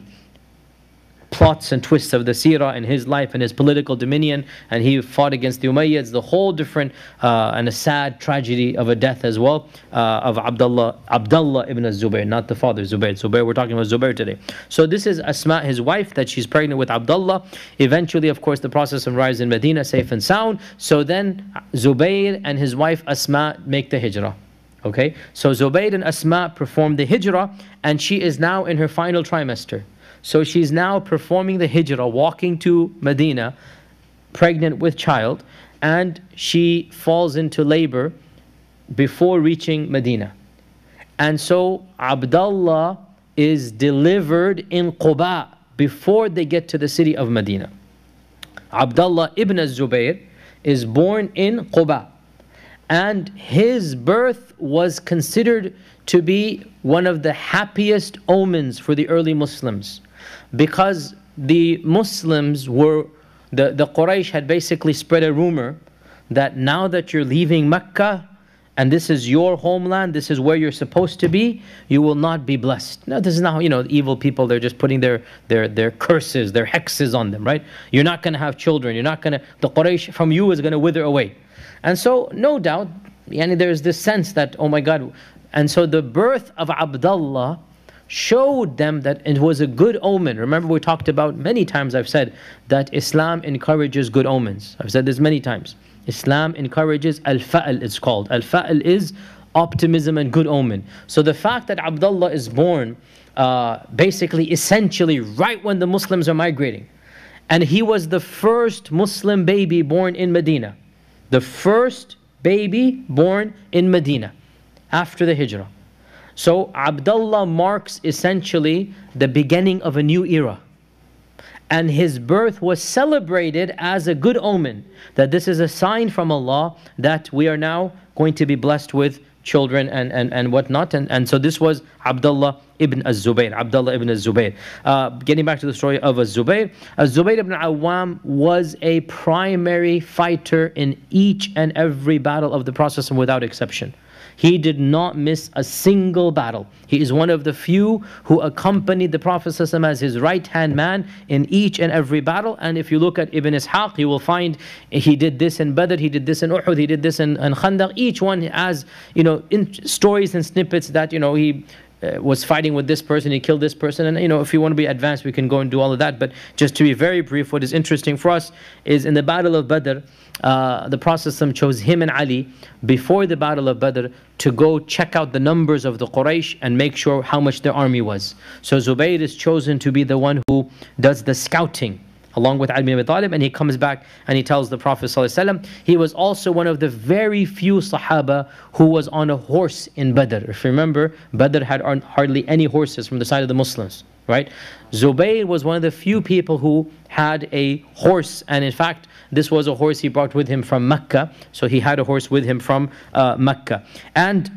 plots and twists of the seerah, and his life and his political dominion, and he fought against the Umayyads, the whole different uh, and a sad tragedy of a death as well uh, of Abdullah Abdullah ibn Zubair, not the father Zubair. Zubair, we're talking about Zubair today. So this is Asma, his wife, that she's pregnant with Abdullah. Eventually, of course, the process arrives in Medina safe and sound. So then Zubair and his wife Asma make the hijrah. Okay, so Zubair and Asma perform the hijrah, and she is now in her final trimester. So she's now performing the hijrah, walking to Medina, pregnant with child, and she falls into labor before reaching Medina. And so Abdullah is delivered in Quba before they get to the city of Medina. Abdullah ibn Zubair is born in Quba, and his birth was considered to be one of the happiest omens for the early Muslims. Because the Muslims were, the, the Quraysh had basically spread a rumor that now that you're leaving Mecca, and this is your homeland, this is where you're supposed to be, you will not be blessed. No, this is not, you know, evil people, they're just putting their, their, their curses, their hexes on them, right? You're not going to have children, you're not going to, the Quraysh from you is going to wither away. And so, no doubt, yani, there's this sense that, oh my God, and so the birth of Abdullah showed them that it was a good omen. Remember, we talked about many times, I've said that Islam encourages good omens. I've said this many times. Islam encourages al-fa'al, it's called. Al-fa'al is optimism and good omen. So the fact that Abdullah is born uh, basically essentially right when the Muslims are migrating, and he was the first Muslim baby born in Medina. The first baby born in Medina after the hijrah. So Abdullah marks essentially the beginning of a new era. And his birth was celebrated as a good omen, that this is a sign from Allah that we are now going to be blessed with children and, and, and whatnot. And, and so this was Abdullah ibn al-Zubayr. Abdullah ibn al-Zubayr. Uh, getting back to the story of al-Zubayr. Zubayr ibn al-Awwam was a primary fighter in each and every battle of the Prophet without exception. He did not miss a single battle. He is one of the few who accompanied the Prophet ﷺ as his right-hand man in each and every battle. And if you look at Ibn Ishaq, you will find he did this in Badr, he did this in Uhud, he did this in, in Khandaq. Each one has, you know, in, stories and snippets that, you know, he uh, was fighting with this person, he killed this person. And, you know, if you want to be advanced, we can go and do all of that. But just to be very brief, what is interesting for us is in the Battle of Badr, uh, the Prophet chose him and Ali before the Battle of Badr to go check out the numbers of the Quraysh and make sure how much their army was. So Zubayr is chosen to be the one who does the scouting, along with Ali ibn Abi Talib, and he comes back and he tells the Prophet ﷺ. He was also one of the very few Sahaba who was on a horse in Badr. If you remember, Badr had hardly any horses from the side of the Muslims, right? Zubayr was one of the few people who had a horse, and in fact, this was a horse he brought with him from Mecca, so he had a horse with him from uh, Mecca. And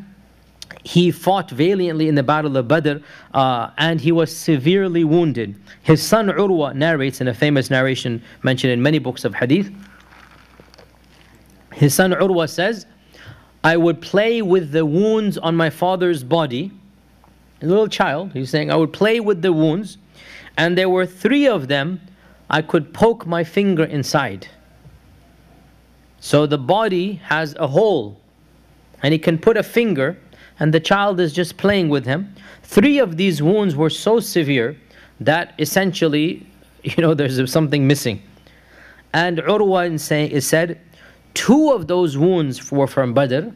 he fought valiantly in the Battle of Badr, uh, and he was severely wounded. His son Urwa narrates in a famous narration mentioned in many books of hadith. His son Urwa says, "I would play with the wounds on my father's body." A little child, he's saying, "I would play with the wounds, and there were three of them, I could poke my finger inside." So the body has a hole, and he can put a finger, and the child is just playing with him. Three of these wounds were so severe that essentially, you know, there's something missing. And Urwa is said, two of those wounds were from Badr,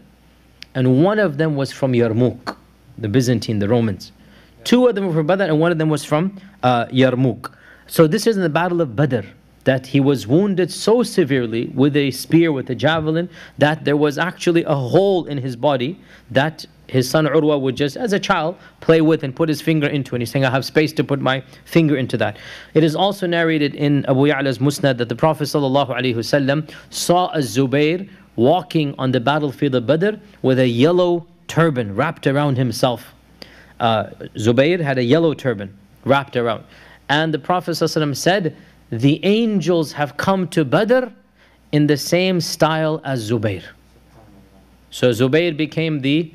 and one of them was from Yarmouk, the Byzantine, the Romans. Two of them were from Badr, and one of them was from uh, Yarmouk. So this is in the Battle of Badr, that he was wounded so severely with a spear, with a javelin, that there was actually a hole in his body that his son Urwa would just, as a child, play with and put his finger into. And he's saying, "I have space to put my finger into that." It is also narrated in Abu Ya'la's Musnad that the Prophet ﷺ saw a Zubayr walking on the battlefield of Badr with a yellow turban wrapped around himself. Uh, Zubayr had a yellow turban wrapped around. And the Prophet ﷺ said, "The angels have come to Badr in the same style as Zubayr." So Zubayr became the,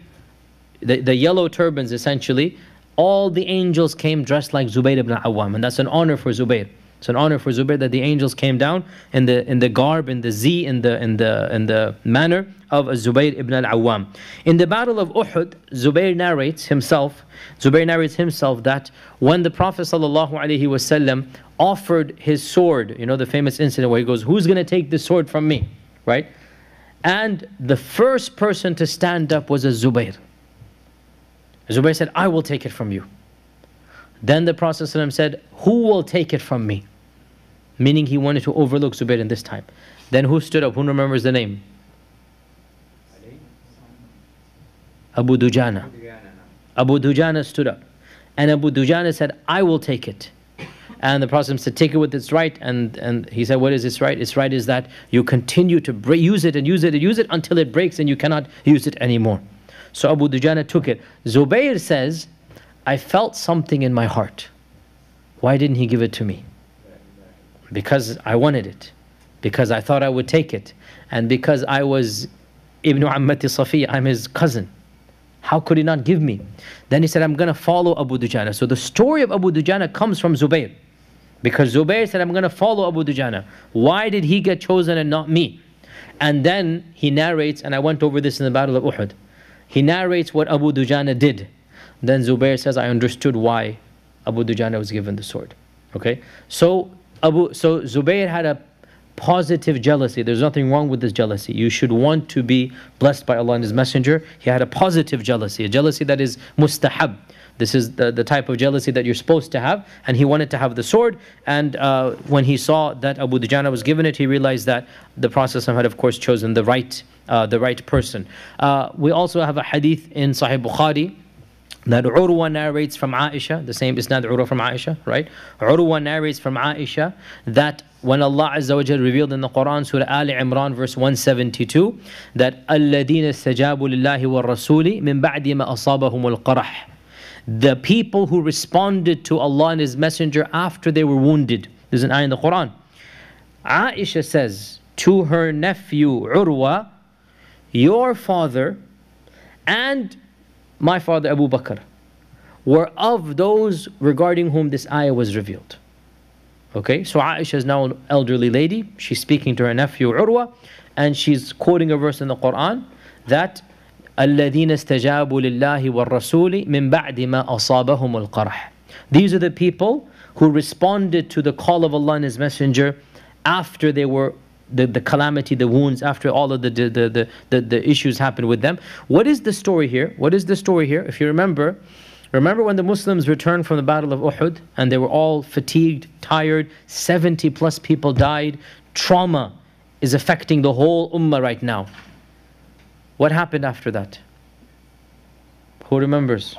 the, the yellow turbans essentially. All the angels came dressed like Zubayr ibn al-Awwam. And that's an honor for Zubayr. It's an honor for Zubayr that the angels came down in the, in the garb, in the z, in the, in the, in the manner of Zubayr ibn al-Awwam. In the Battle of Uhud, Zubayr narrates himself, Zubayr narrates himself that when the Prophet ﷺ offered his sword, you know, the famous incident where he goes, "Who's going to take this sword from me?" Right? And the first person to stand up was a Zubayr. Zubayr said, "I will take it from you." Then the Prophet ﷺ said, "Who will take it from me?" Meaning he wanted to overlook Zubayr in this time. Then who stood up? Who remembers the name? Abu Dujana. Abu Dujana stood up. And Abu Dujana said, "I will take it." And the Prophet said, "Take it with its right." And, and he said, "What is its right?" Its right is that you continue to break, use it and use it and use it until it breaks and you cannot use it anymore. So Abu Dujana took it. Zubayr says, "I felt something in my heart. Why didn't he give it to me? Because I wanted it. Because I thought I would take it. And because I was Ibn Ammati Safiyyah, I'm his cousin. How could he not give me?" Then he said, "I'm going to follow Abu Dujana." So the story of Abu Dujana comes from Zubayr. Because Zubayr said, "I'm going to follow Abu Dujana. Why did he get chosen and not me?" And then he narrates, and I went over this in the Battle of Uhud. He narrates what Abu Dujana did. Then Zubayr says, "I understood why Abu Dujana was given the sword." Okay? So, Abu, so Zubayr had a positive jealousy. There's nothing wrong with this jealousy. You should want to be blessed by Allah and His Messenger. He had a positive jealousy, a jealousy that is mustahab. This is the, the type of jealousy that you're supposed to have. And he wanted to have the sword. And uh, when he saw that Abu Dujana was given it, he realized that the Prophet had, of course, chosen the right, uh, the right person. Uh, we also have a hadith in Sahih Bukhari that Urwa narrates from Aisha. The same isnad Urwa from Aisha, right? Urwa narrates from Aisha that when Allah Azza wa Jal revealed in the Quran, Surah Ali Imran, verse one seventy-two, that الَّذِينَ اسْتَجَابُوا لِلَّهِ وَالرَّسُولِ مِنْ بَعْدِ مَا أَصَابَهُمُ الْقَرَحِ. The people who responded to Allah and His Messenger after they were wounded. There's an ayah in the Quran. Aisha says to her nephew Urwa, "Your father and my father Abu Bakr were of those regarding whom this ayah was revealed." Okay, so Aisha is now an elderly lady. She's speaking to her nephew Urwa, and she's quoting a verse in the Quran that الَّذِينَ اسْتَجَابُوا لِلَّهِ وَالرَّسُولِ مِنْ بَعْدِ مَا أَصَابَهُمُ الْقَرْحِ. These are the people who responded to the call of Allah and His Messenger after they were the, the calamity, the wounds, after all of the the, the, the the issues happened with them. What is the story here? What is the story here? If you remember, remember when the Muslims returned from the Battle of Uhud and they were all fatigued, tired, seventy plus people died. Trauma is affecting the whole ummah right now. What happened after that? Who remembers?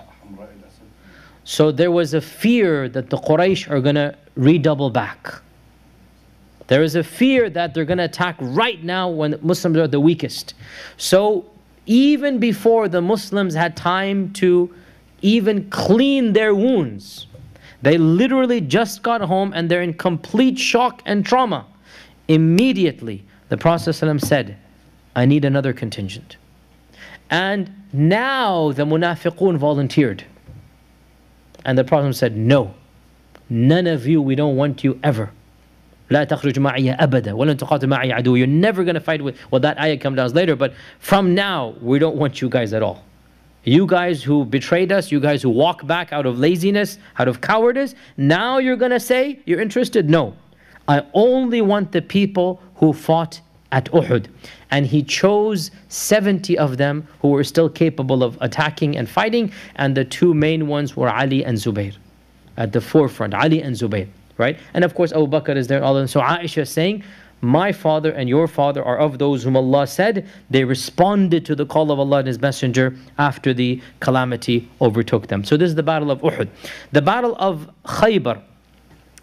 So there was a fear that the Quraysh are going to redouble back. There is a fear that they're going to attack right now when Muslims are the weakest. So even before the Muslims had time to even clean their wounds, they literally just got home and they're in complete shock and trauma. Immediately, the Prophet ﷺ said, I need another contingent. And now the munafiqun volunteered. And the Prophet said, no, none of you, we don't want you ever. لَا تَخْرُجْ مَعِيَ أَبَدًا وَلَنْ تُقَاتِ مَعِيَ عَدُوٍّ. You're never going to fight with, well, that ayah comes down later, but from now, we don't want you guys at all. You guys who betrayed us, you guys who walk back out of laziness, out of cowardice, now you're going to say you're interested? No. I only want the people who fought at Uhud. And he chose seventy of them who were still capable of attacking and fighting, and the two main ones were Ali and Zubayr. At the forefront, Ali and Zubayr, right? And of course Abu Bakr is there, and all of them. So Aisha is saying, my father and your father are of those whom Allah said, they responded to the call of Allah and His Messenger after the calamity overtook them. So this is the Battle of Uhud. The Battle of Khaybar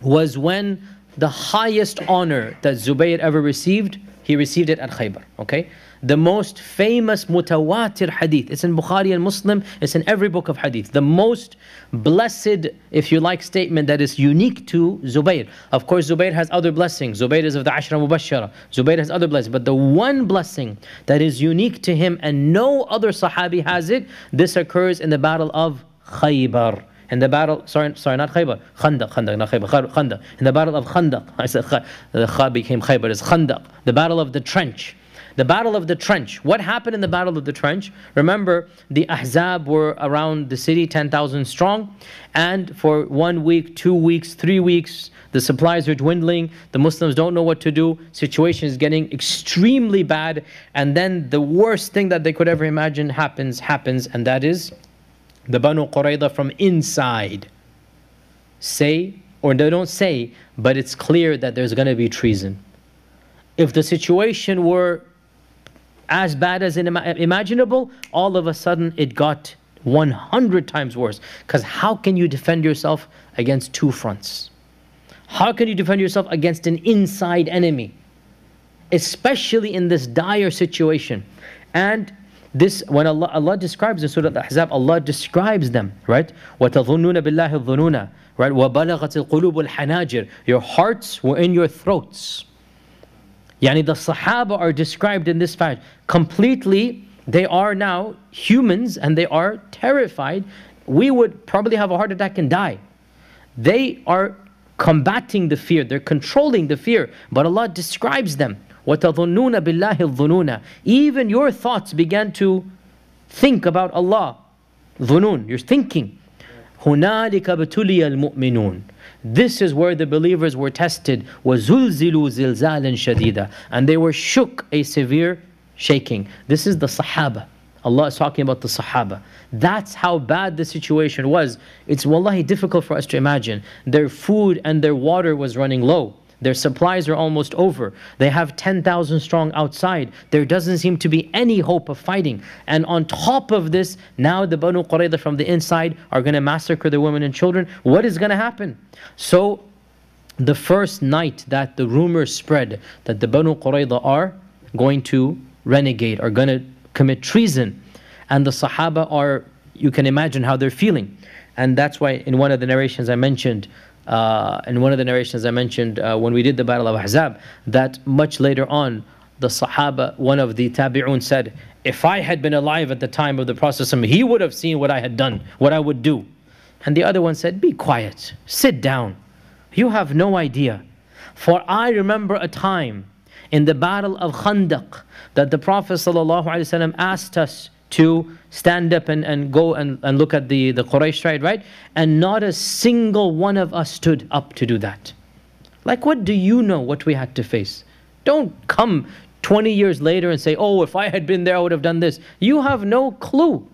was when the highest honor that Zubayr ever received, he received it at Khaybar, okay? The most famous mutawatir hadith, it's in Bukhari and Muslim, it's in every book of hadith. The most blessed, if you like, statement that is unique to Zubayr. Of course, Zubayr has other blessings. Zubayr is of the Ashra Mubashara. Zubayr has other blessings. But the one blessing that is unique to him and no other Sahabi has it, this occurs in the Battle of Khaybar. In the battle, sorry, sorry, not Khaybar, Khandaq, Khandaq, not Khaybar, Khandaq. In the battle of Khandaq, I said Kha, the Kha became Khaybar, it's Khandaq. The battle of the trench. The battle of the trench. What happened in the battle of the trench? Remember, the Ahzab were around the city, ten thousand strong. And for one week, two weeks, three weeks, the supplies are dwindling. The Muslims don't know what to do. Situation is getting extremely bad. And then the worst thing that they could ever imagine happens, happens, and that is the Banu Qurayza from inside say, or they don't say, but it's clear that there's going to be treason. If the situation were as bad as imaginable, all of a sudden it got one hundred times worse. Because how can you defend yourself against two fronts? How can you defend yourself against an inside enemy? Especially in this dire situation. And this, when Allah, Allah describes in Surah Al-Ahzab, Allah describes them, right? وَتَظُنُّونَ بِاللَّهِ الظُّنُونَ, right? وَبَلَغَتِ الْقُلُوبُ الْحَنَاجِرِ. Your hearts were in your throats. Yani the Sahaba are described in this fashion. Completely, they are now humans and they are terrified. We would probably have a heart attack and die. They are combating the fear. They're controlling the fear. But Allah describes them. وَتَظُنُّونَ بِاللَّهِ الظُّنُونَ. Even your thoughts began to think about Allah. ظُنُون, you're thinking. هُنَالِكَ بَتُلِيَ الْمُؤْمِنُونَ. This is where the believers were tested. وَزُلْزِلُوا زِلْزَالًا شَدِيدًا. And they were shook a severe shaking. This is the Sahaba. Allah is talking about the Sahaba. That's how bad the situation was. It's wallahi difficult for us to imagine. Their food and their water was running low. Their supplies are almost over. They have ten thousand strong outside. There doesn't seem to be any hope of fighting. And on top of this, now the Banu Qurayza from the inside are going to massacre the women and children. What is going to happen? So, the first night that the rumor spread that the Banu Qurayza are going to renegade, are going to commit treason, and the Sahaba are, you can imagine how they're feeling. And that's why in one of the narrations I mentioned, Uh, in one of the narrations I mentioned uh, when we did the Battle of Ahzab, that much later on, the Sahaba, one of the Tabi'un said, if I had been alive at the time of the Prophet, he would have seen what I had done, what I would do. And the other one said, be quiet, sit down. You have no idea. For I remember a time in the Battle of Khandaq that the Prophet ﷺ asked us to stand up and, and go and, and look at the, the Quraysh tribe, right? And not a single one of us stood up to do that. Like, what do you know what we had to face? Don't come twenty years later and say, oh, if I had been there, I would have done this. You have no clue.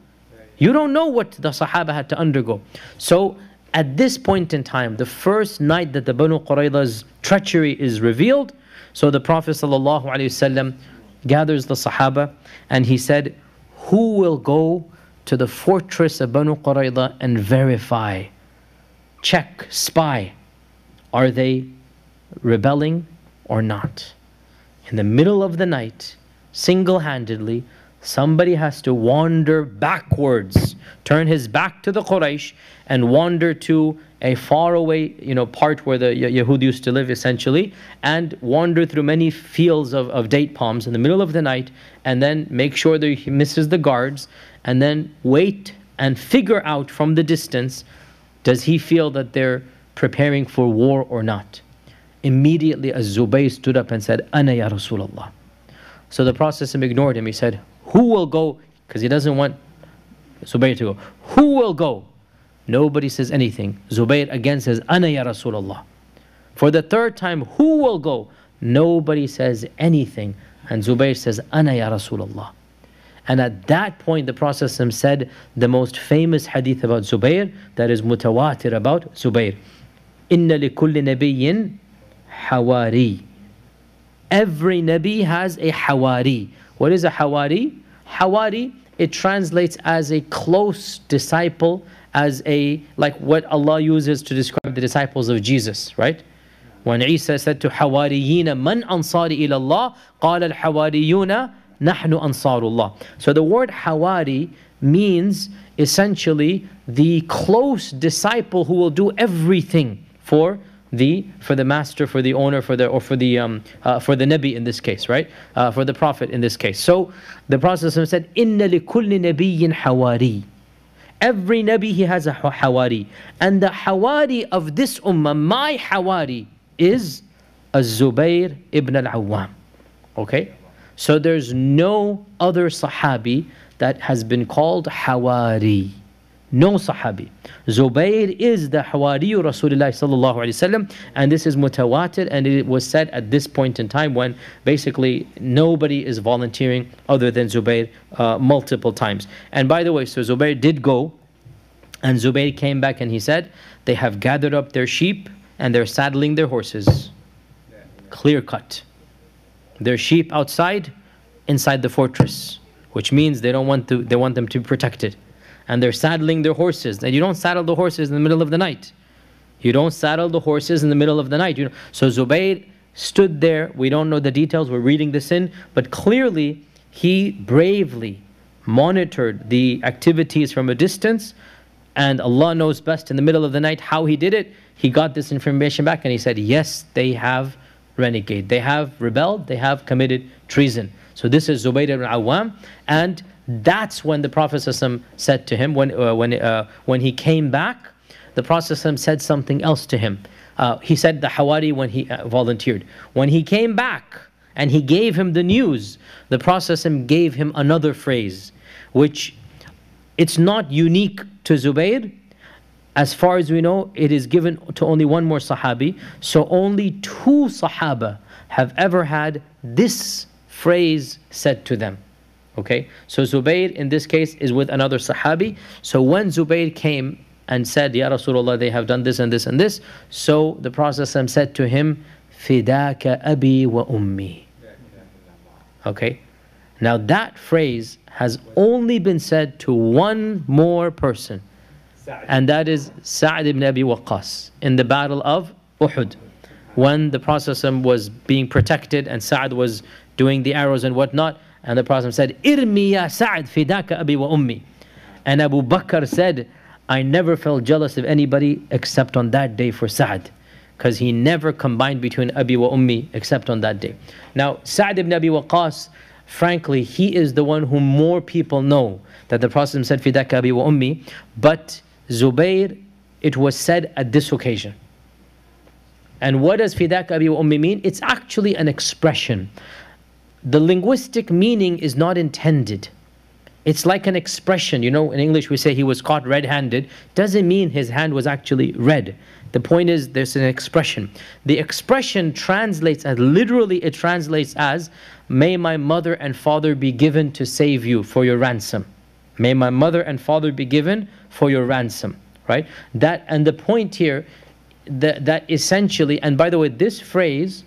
You don't know what the Sahaba had to undergo. So at this point in time, the first night that the Banu Qurayza's treachery is revealed, so the Prophet ﷺ gathers the Sahaba and he said, who will go to the fortress of Banu Qurayza and verify, check, spy, are they rebelling or not? In the middle of the night, single-handedly, somebody has to wander backwards, turn his back to the Quraysh and wander to a faraway, you know, part where the Yahud used to live essentially, and wander through many fields of, of date palms in the middle of the night, and then make sure that he misses the guards, and then wait and figure out from the distance, does he feel that they're preparing for war or not? Immediately, Az-Zubayr stood up and said, Ana ya Rasulullah. So the Prophet ignored him. He said, who will go? Because he doesn't want Zubayr to go. Who will go? Nobody says anything. Zubayr again says, Ana ya Rasulullah. For the third time, who will go? Nobody says anything. And Zubayr says, Ana ya Rasulullah. And at that point, the Prophet said the most famous hadith about Zubayr, that is mutawatir about Zubayr. Inna li kulli nabiyyin hawari. Every Nabi has a Hawari. What is a Hawari? Hawari, it translates as a close disciple, as a, like what Allah uses to describe the disciples of Jesus, right? When Isa said to Hawariyina, Man ansari ila Allah, qala al-Hawariyuna, nahnu ansarullah. So the word Hawari means essentially the close disciple who will do everything for The, for the master, for the owner, for the or for the um, uh, for the Nabi in this case, right? Uh, for the Prophet in this case. So the Prophet said, "Inna li kulli nabiyyin hawari." Every Nabi he has a hawari, and the hawari of this ummah, my hawari, is Az-Zubayr ibn al-Awwam. Okay, so there's no other Sahabi that has been called hawari. No Sahabi. Zubayr is the Hawari of Rasulullah sallallahu alayhi wa sallam, and this is mutawatir, and it was said at this point in time when basically nobody is volunteering other than Zubayr uh, multiple times. And by the way, so Zubayr did go, and Zubayr came back and he said, they have gathered up their sheep and they're saddling their horses. Clear cut. Their sheep outside, inside the fortress, which means they don't want to, they want them to be protected. And they're saddling their horses. And you don't saddle the horses in the middle of the night. You don't saddle the horses in the middle of the night. You know. So Zubayr stood there. We don't know the details. We're reading this in. But clearly, he bravely monitored the activities from a distance. And Allah knows best in the middle of the night how he did it. He got this information back and he said, yes, they have renegade. They have rebelled. They have committed treason. So this is Zubayr ibn Awwam. And that's when the Prophet ﷺ said to him, when, uh, when, uh, when he came back, the Prophet ﷺ said something else to him. Uh, he said the Hawari when he uh, volunteered. When he came back and he gave him the news, the Prophet ﷺ gave him another phrase, which it's not unique to Zubayr. As far as we know, it is given to only one more Sahabi. So only two Sahaba have ever had this phrase said to them. Okay, so Zubayr in this case is with another Sahabi. So when Zubayr came and said, Ya Rasulullah, they have done this and this and this, so the Prophet ﷺ said to him, Fidaka abi wa ummi. Okay, now that phrase has only been said to one more person, and that is Sa'd ibn Abi Waqqas in the Battle of Uhud, when the Prophet ﷺ was being protected and Sa'd was doing the arrows and whatnot. And the Prophet said, Irmi ya Sa'd fidaka abi wa ummi. And Abu Bakr said, I never felt jealous of anybody except on that day for Sa'd, because he never combined between abi wa ummi except on that day. Now, Sa'd ibn Abi Waqqas, frankly, he is the one whom more people know, that the Prophet said, fidaka abi wa ummi. But Zubayr, it was said at this occasion. And what does fidaka abi wa ummi mean? It's actually an expression. The linguistic meaning is not intended. It's like an expression, you know, in English we say he was caught red-handed. Doesn't mean his hand was actually red. The point is there's an expression. The expression translates as, literally it translates as, may my mother and father be given to save you for your ransom. May my mother and father be given for your ransom, right? That, and the point here, that, that essentially, and by the way, this phrase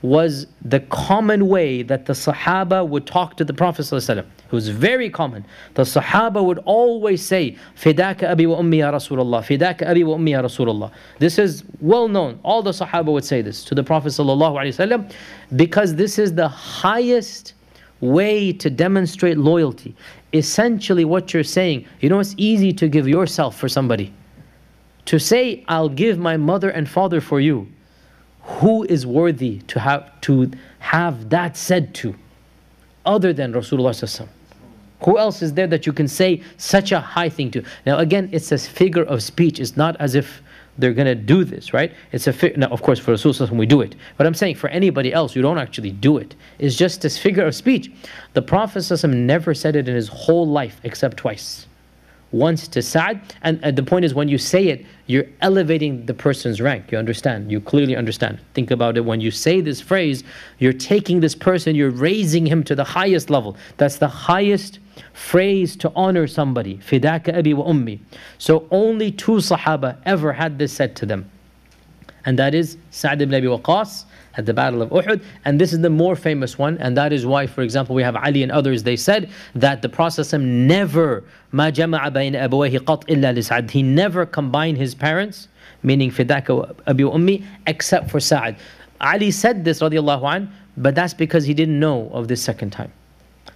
was the common way that the Sahaba would talk to the Prophet ﷺ. It was very common. The Sahaba would always say, Fidaka abi wa ummi ya Rasulullah, Fidaka abi wa ummi ya Rasulullah. This is well known. All the Sahaba would say this to the Prophet ﷺ, because this is the highest way to demonstrate loyalty. Essentially what you're saying, you know, it's easy to give yourself for somebody. To say, I'll give my mother and father for you. Who is worthy to have to have that said to other than Rasulullah? Who else is there that you can say such a high thing to? Now again, it's a figure of speech. It's not as if they're going to do this, right? It's a figure. Now of course for Rasulullah we do it. But I'm saying for anybody else, you don't actually do it. It's just this figure of speech. The Prophet never said it in his whole life except twice. Once to Sa'd, and uh, the point is when you say it, you're elevating the person's rank. You understand? You clearly understand. Think about it. When you say this phrase, you're taking this person, you're raising him to the highest level. That's the highest phrase to honor somebody. Fidaka abi wa ummi. So only two Sahaba ever had this said to them. And that is Sa'd ibn Abi Waqqas at the Battle of Uhud. And this is the more famous one. And that is why, for example, we have Ali and others, they said that the Prophet never, ma jama'a bayn abawahi qat illa li Sa'd. He never combined his parents, meaning Fidaka Abi Ummi, except for Sa'd. Ali said this, radiallahu an, but that's because he didn't know of this second time.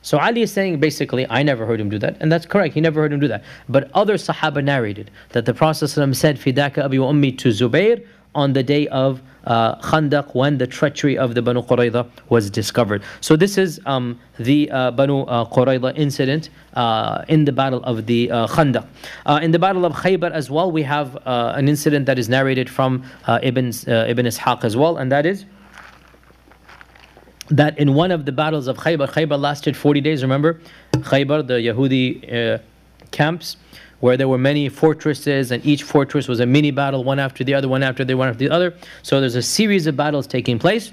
So Ali is saying basically, I never heard him do that. And that's correct, he never heard him do that. But other Sahaba narrated that the Prophet said Fidaka Abi Ummi to Zubayr on the day of uh, Khandaq, when the treachery of the Banu Qurayza was discovered. So this is um, the uh, Banu uh, Qurayza incident uh, in the battle of the uh, Khandaq. Uh, in the battle of Khaybar as well, we have uh, an incident that is narrated from uh, Ibn, uh, Ibn Ishaq as well, and that is that in one of the battles of Khaybar, Khaybar lasted forty days, remember? Khaybar, the Yahudi uh, camps, where there were many fortresses, and each fortress was a mini battle, one after the other, one after the one after the other. So there's a series of battles taking place,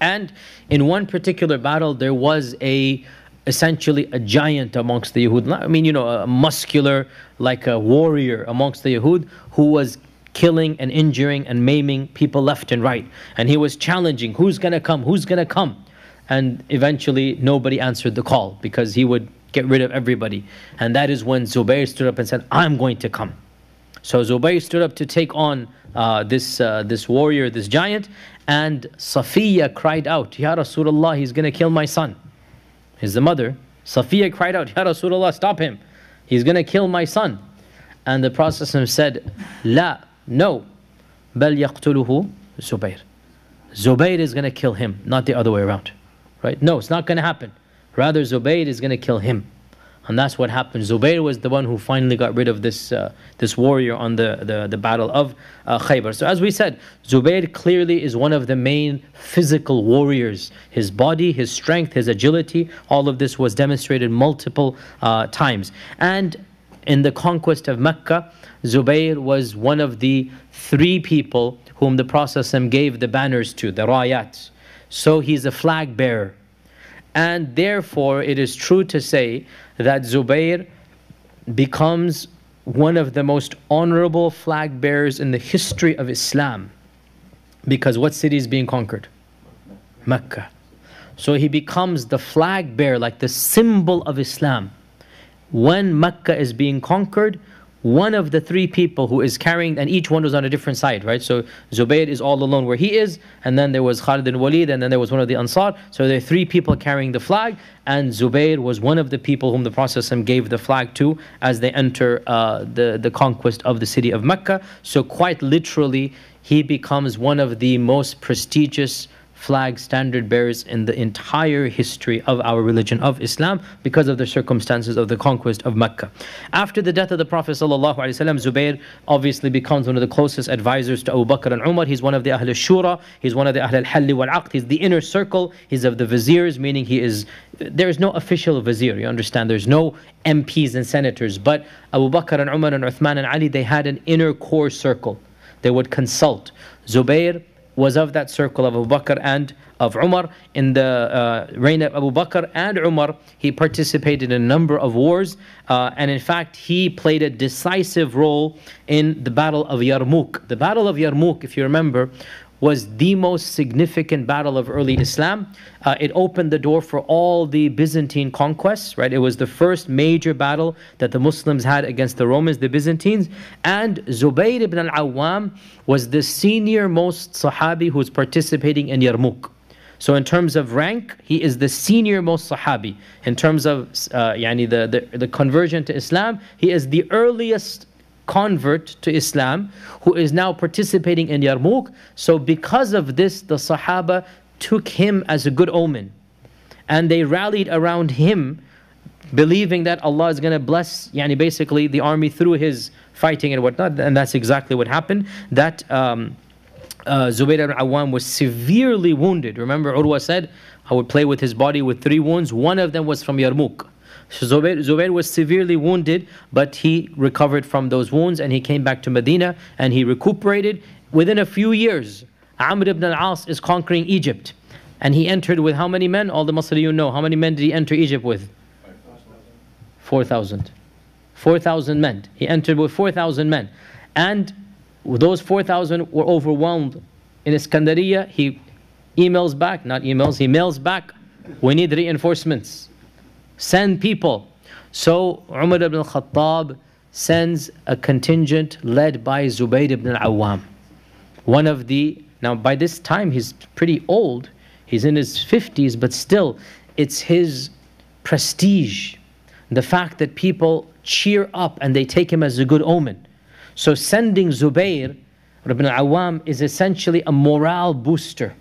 and in one particular battle there was a essentially a giant amongst the Yahud. I mean, you know, a muscular, like a warrior amongst the Yahud, who was killing and injuring and maiming people left and right, and he was challenging, who's gonna come, who's gonna come? And eventually nobody answered the call, because he would get rid of everybody. And that is when Zubayr stood up and said, I'm going to come. So Zubayr stood up to take on uh, this uh, this warrior, this giant, and Safiyyah cried out, Ya Rasulullah, he's going to kill my son. He's the mother. Safiyyah cried out, Ya Rasulullah, stop him. He's going to kill my son. And the Prophet said, La, no, bal yaqtuluhu Zubayr. Zubayr is going to kill him, not the other way around. Right? No, it's not going to happen. Rather, Zubayr is going to kill him. And that's what happened. Zubayr was the one who finally got rid of this uh, this warrior on the, the, the battle of uh, Khaybar. So as we said, Zubayr clearly is one of the main physical warriors. His body, his strength, his agility, all of this was demonstrated multiple uh, times. And in the conquest of Mecca, Zubayr was one of the three people whom the Prophet gave the banners to, the rayat. So he's a flag bearer. And therefore, it is true to say that Zubayr becomes one of the most honorable flag bearers in the history of Islam. Because what city is being conquered? Mecca. So he becomes the flag bearer, like the symbol of Islam. When Mecca is being conquered, one of the three people who is carrying, and each one was on a different side, right? So Zubayr is all alone where he is, and then there was Khalid and Walid, and then there was one of the Ansar. So there are three people carrying the flag, and Zubayr was one of the people whom the Prophet gave the flag to as they enter uh, the, the conquest of the city of Mecca. So quite literally, he becomes one of the most prestigious flag standard bearers in the entire history of our religion of Islam, because of the circumstances of the conquest of Mecca. After the death of the Prophet ﷺ, Zubayr obviously becomes one of the closest advisors to Abu Bakr and Umar. He's one of the Ahl al-Shura, he's one of the Ahl al-Halli wal-Aqd, he's the inner circle, he's of the viziers, meaning he is there is no official vizier, you understand, there's no M Ps and senators, but Abu Bakr and Umar and Uthman and Ali, they had an inner core circle. They would consult. Zubayr was of that circle of Abu Bakr and of Umar. In the uh, reign of Abu Bakr and Umar, he participated in a number of wars, uh, and in fact he played a decisive role in the Battle of Yarmouk. The Battle of Yarmouk, if you remember, was the most significant battle of early Islam. Uh, it opened the door for all the Byzantine conquests, right? It was the first major battle that the Muslims had against the Romans, the Byzantines. And Zubayr ibn al-Awwam was the senior most Sahabi who was participating in Yarmouk. So in terms of rank, he is the senior most Sahabi. In terms of uh, yani the, the, the conversion to Islam, he is the earliest convert to Islam who is now participating in Yarmouk. So because of this, the Sahaba took him as a good omen, and they rallied around him, believing that Allah is going to bless yani basically the army through his fighting and whatnot. And that's exactly what happened, that um, uh, Zubayr ibn al-Awwam was severely wounded. Remember, Urwa said, I would play with his body with three wounds, one of them was from Yarmouk. So Zubayr, Zubayr was severely wounded, but he recovered from those wounds and he came back to Medina and he recuperated. Within a few years, Amr ibn al-As is conquering Egypt, and he entered with how many men? All the Masri, you know, how many men did he enter Egypt with? four thousand. four thousand men. He entered with four thousand men, and those four thousand were overwhelmed in Iskandariya. He emails back, not emails, he mails back, we need reinforcements. Send people. So Umar ibn Khattab sends a contingent led by Zubayr ibn al-Awwam. One of the, now by this time he's pretty old, he's in his fifties, but still it's his prestige, the fact that people cheer up and they take him as a good omen. So sending Zubayr ibn al-Awwam is essentially a morale booster.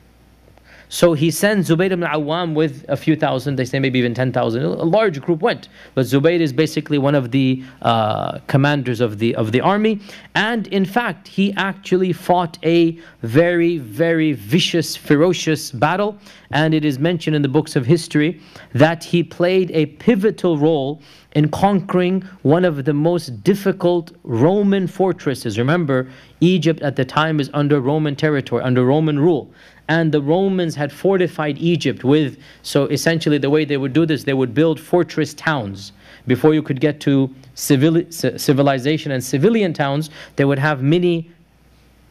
So he sends Zubayr ibn al-Awwam with a few thousand, they say maybe even ten thousand, a large group went. But Zubayr is basically one of the uh, commanders of the, of the army. And in fact, he actually fought a very, very vicious, ferocious battle. And it is mentioned in the books of history that he played a pivotal role in conquering one of the most difficult Roman fortresses. Remember, Egypt at the time is under Roman territory, under Roman rule. And the Romans had fortified Egypt with, so essentially the way they would do this, they would build fortress towns. Before you could get to civili civilization and civilian towns, they would have many,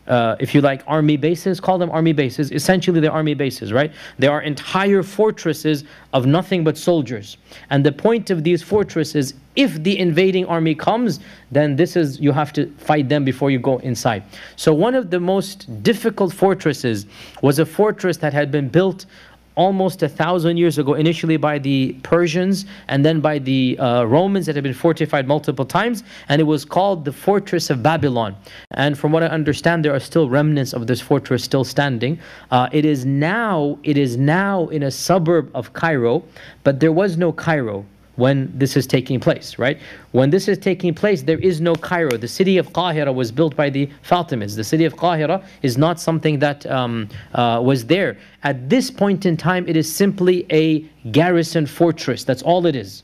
uh, if you like, army bases, call them army bases. Essentially they're army bases, right? They are entire fortresses of nothing but soldiers. And the point of these fortresses, if the invading army comes, then this is, you have to fight them before you go inside. So one of the most difficult fortresses was a fortress that had been built almost a thousand years ago, initially by the Persians and then by the uh, Romans, that had been fortified multiple times, and it was called the Fortress of Babylon. And from what I understand, there are still remnants of this fortress still standing. Uh, it is now, it is now in a suburb of Cairo, but there was no Cairo when this is taking place, right? When this is taking place, there is no Cairo. The city of Qahira was built by the Fatimids. The city of Qahira is not something that um, uh, was there. At this point in time, it is simply a garrison fortress. That's all it is.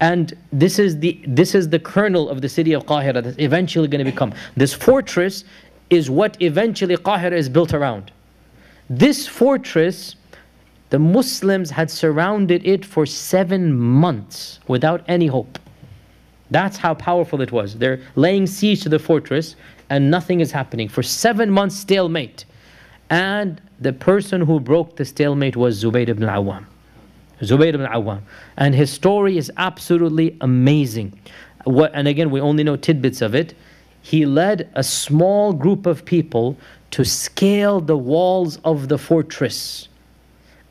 And this is the, this is the kernel of the city of Qahira that's eventually going to become. This fortress is what eventually Qahira is built around. This fortress, the Muslims had surrounded it for seven months without any hope. That's how powerful it was. They're laying siege to the fortress and nothing is happening. For seven months, stalemate. And the person who broke the stalemate was Zubayr ibn al-Awwam. Zubayr ibn al-Awwam. And his story is absolutely amazing. What, and again, we only know tidbits of it. He led a small group of people to scale the walls of the fortress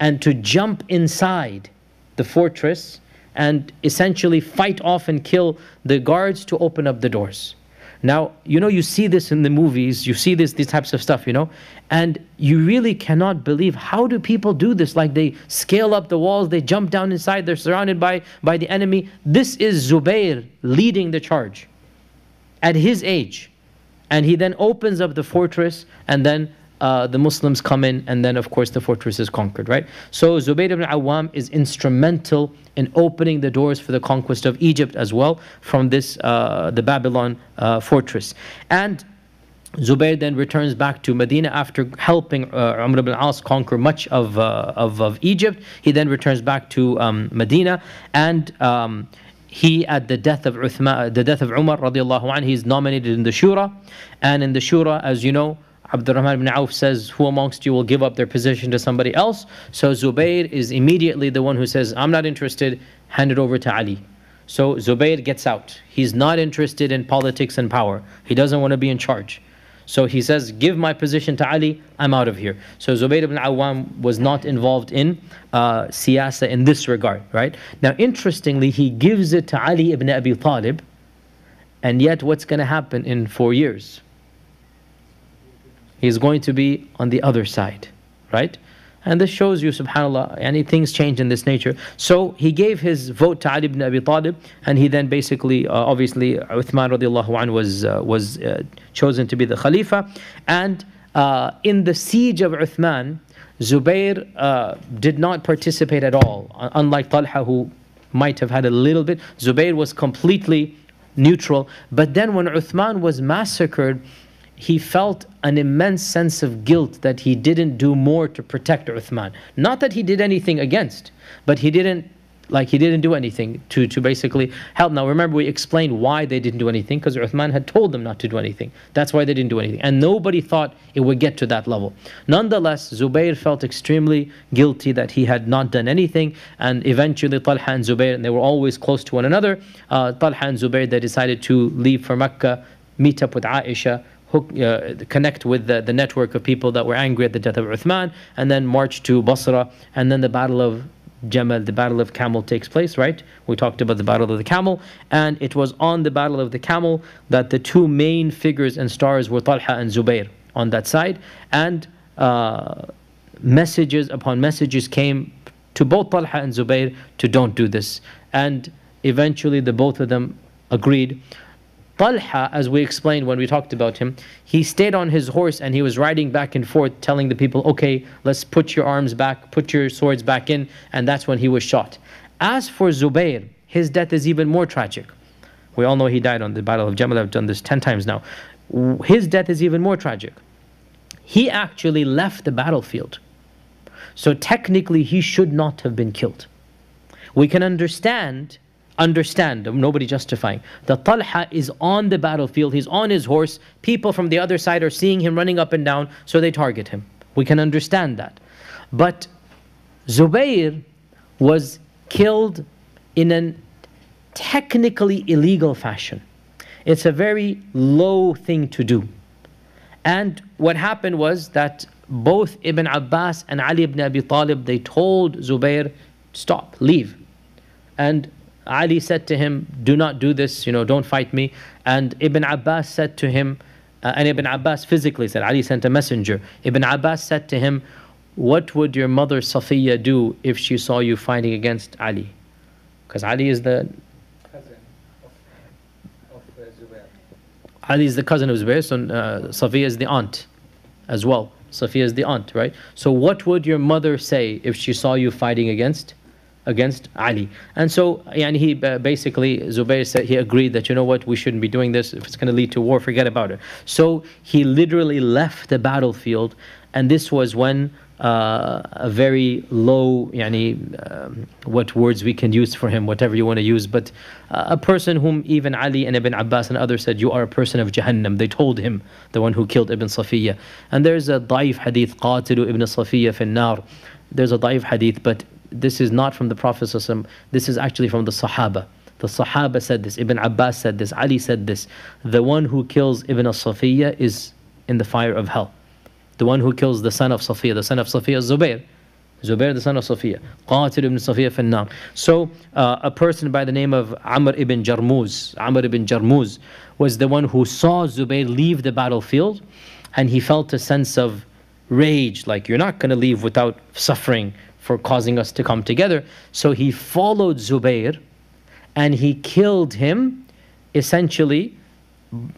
and to jump inside the fortress and essentially fight off and kill the guards to open up the doors. Now, you know, you see this in the movies, you see this, these types of stuff, you know, and you really cannot believe, how do people do this? Like, they scale up the walls, they jump down inside, they're surrounded by, by the enemy. This is Zubayr leading the charge at his age. And he then opens up the fortress and then uh, the Muslims come in, and then of course the fortress is conquered, right? So Zubayr ibn al-Awwam is instrumental in opening the doors for the conquest of Egypt as well from this, uh, the Babylon uh, fortress. And Zubayr then returns back to Medina after helping uh, Amr ibn al-As conquer much of, uh, of, of Egypt. He then returns back to um, Medina, and um, he, at the death of Uthman, the death of Umar radiallahu anhu, he's nominated in the Shura. And in the Shura, as you know, Abdurrahman ibn Auf says, who amongst you will give up their position to somebody else? So Zubayr is immediately the one who says, I'm not interested, hand it over to Ali. So Zubayr gets out. He's not interested in politics and power. He doesn't want to be in charge. So he says, give my position to Ali, I'm out of here. So Zubayr ibn al-Awwam was not involved in uh, siyasa in this regard, right? Now, interestingly, he gives it to Ali ibn Abi Talib, and yet what's going to happen in four years? He's going to be on the other side, right? And this shows you, subhanAllah, any things change in this nature. So he gave his vote to Ali ibn Abi Talib, and he then basically, uh, obviously, Uthman radiallahu anhu was, uh, was uh, chosen to be the Khalifa. And uh, in the siege of Uthman, Zubayr uh, did not participate at all. Unlike Talha, who might have had a little bit, Zubayr was completely neutral. But then when Uthman was massacred, he felt an immense sense of guilt that he didn't do more to protect Uthman. Not that he did anything against, but he didn't, like he didn't do anything to, to basically help. Now remember, we explained why they didn't do anything, because Uthman had told them not to do anything. That's why they didn't do anything. And nobody thought it would get to that level. Nonetheless, Zubayr felt extremely guilty that he had not done anything. And eventually Talha and Zubayr, and they were always close to one another, uh, Talha and Zubayr, they decided to leave for Mecca, meet up with Aisha, Hook, uh, connect with the, the network of people that were angry at the death of Uthman, and then march to Basra, and then the Battle of Jamal, the Battle of Camel takes place, right? We talked about the Battle of the Camel, and it was on the Battle of the Camel that the two main figures and stars were Talha and Zubayr on that side, and uh, messages upon messages came to both Talha and Zubayr to don't do this, and eventually the both of them agreed. Talha, as we explained when we talked about him, he stayed on his horse and he was riding back and forth telling the people, okay, let's put your arms back, put your swords back in, and that's when he was shot. As for Zubayr, his death is even more tragic. We all know he died on the Battle of Jamal. I've done this ten times now. His death is even more tragic. He actually left the battlefield. So technically, he should not have been killed. We can understand Understand, nobody justifying, that Talha is on the battlefield, he's on his horse, people from the other side are seeing him running up and down, so they target him. We can understand that. But Zubayr was killed in a technically illegal fashion. It's a very low thing to do. And what happened was that both Ibn Abbas and Ali ibn Abi Talib, they told Zubayr, stop, leave. And Ali said to him, do not do this, you know, don't fight me. And Ibn Abbas said to him, uh, and Ibn Abbas physically said, Ali sent a messenger. Ibn Abbas said to him, what would your mother Safiyyah do if she saw you fighting against Ali? Because Ali is the cousin of, of uh, Zubayr. Ali is the cousin of Zubayr, so uh, Safiyyah is the aunt as well. Safiyyah is the aunt, right? So what would your mother say if she saw you fighting against against Ali? And so, and he basically, Zubayr said, he agreed that, you know what, we shouldn't be doing this. If it's going to lead to war, forget about it. So he literally left the battlefield, and this was when uh, a very low, yani, um, what words we can use for him, whatever you want to use, but uh, a person whom even Ali and Ibn Abbas and others said, you are a person of Jahannam. They told him, the one who killed Ibn Safiyyah. And there's a da'if hadith, qatilu Ibn Safiyyah fin nar. There's a da'if hadith, but this is not from the Prophet. This is actually from the Sahaba. The Sahaba said this, Ibn Abbas said this, Ali said this. The one who kills Ibn Safiyyah is in the fire of hell. The one who kills the son of Safiyyah, the son of Safiyyah is Zubayr. Zubayr, the son of Safiyyah. Qatil ibn Safiyyah fin nar. So uh, a person by the name of Amr ibn Jurmuz, Amr ibn Jurmuz was the one who saw Zubayr leave the battlefield, and he felt a sense of rage, like, you're not going to leave without suffering for causing us to come together. So he followed Zubayr and he killed him essentially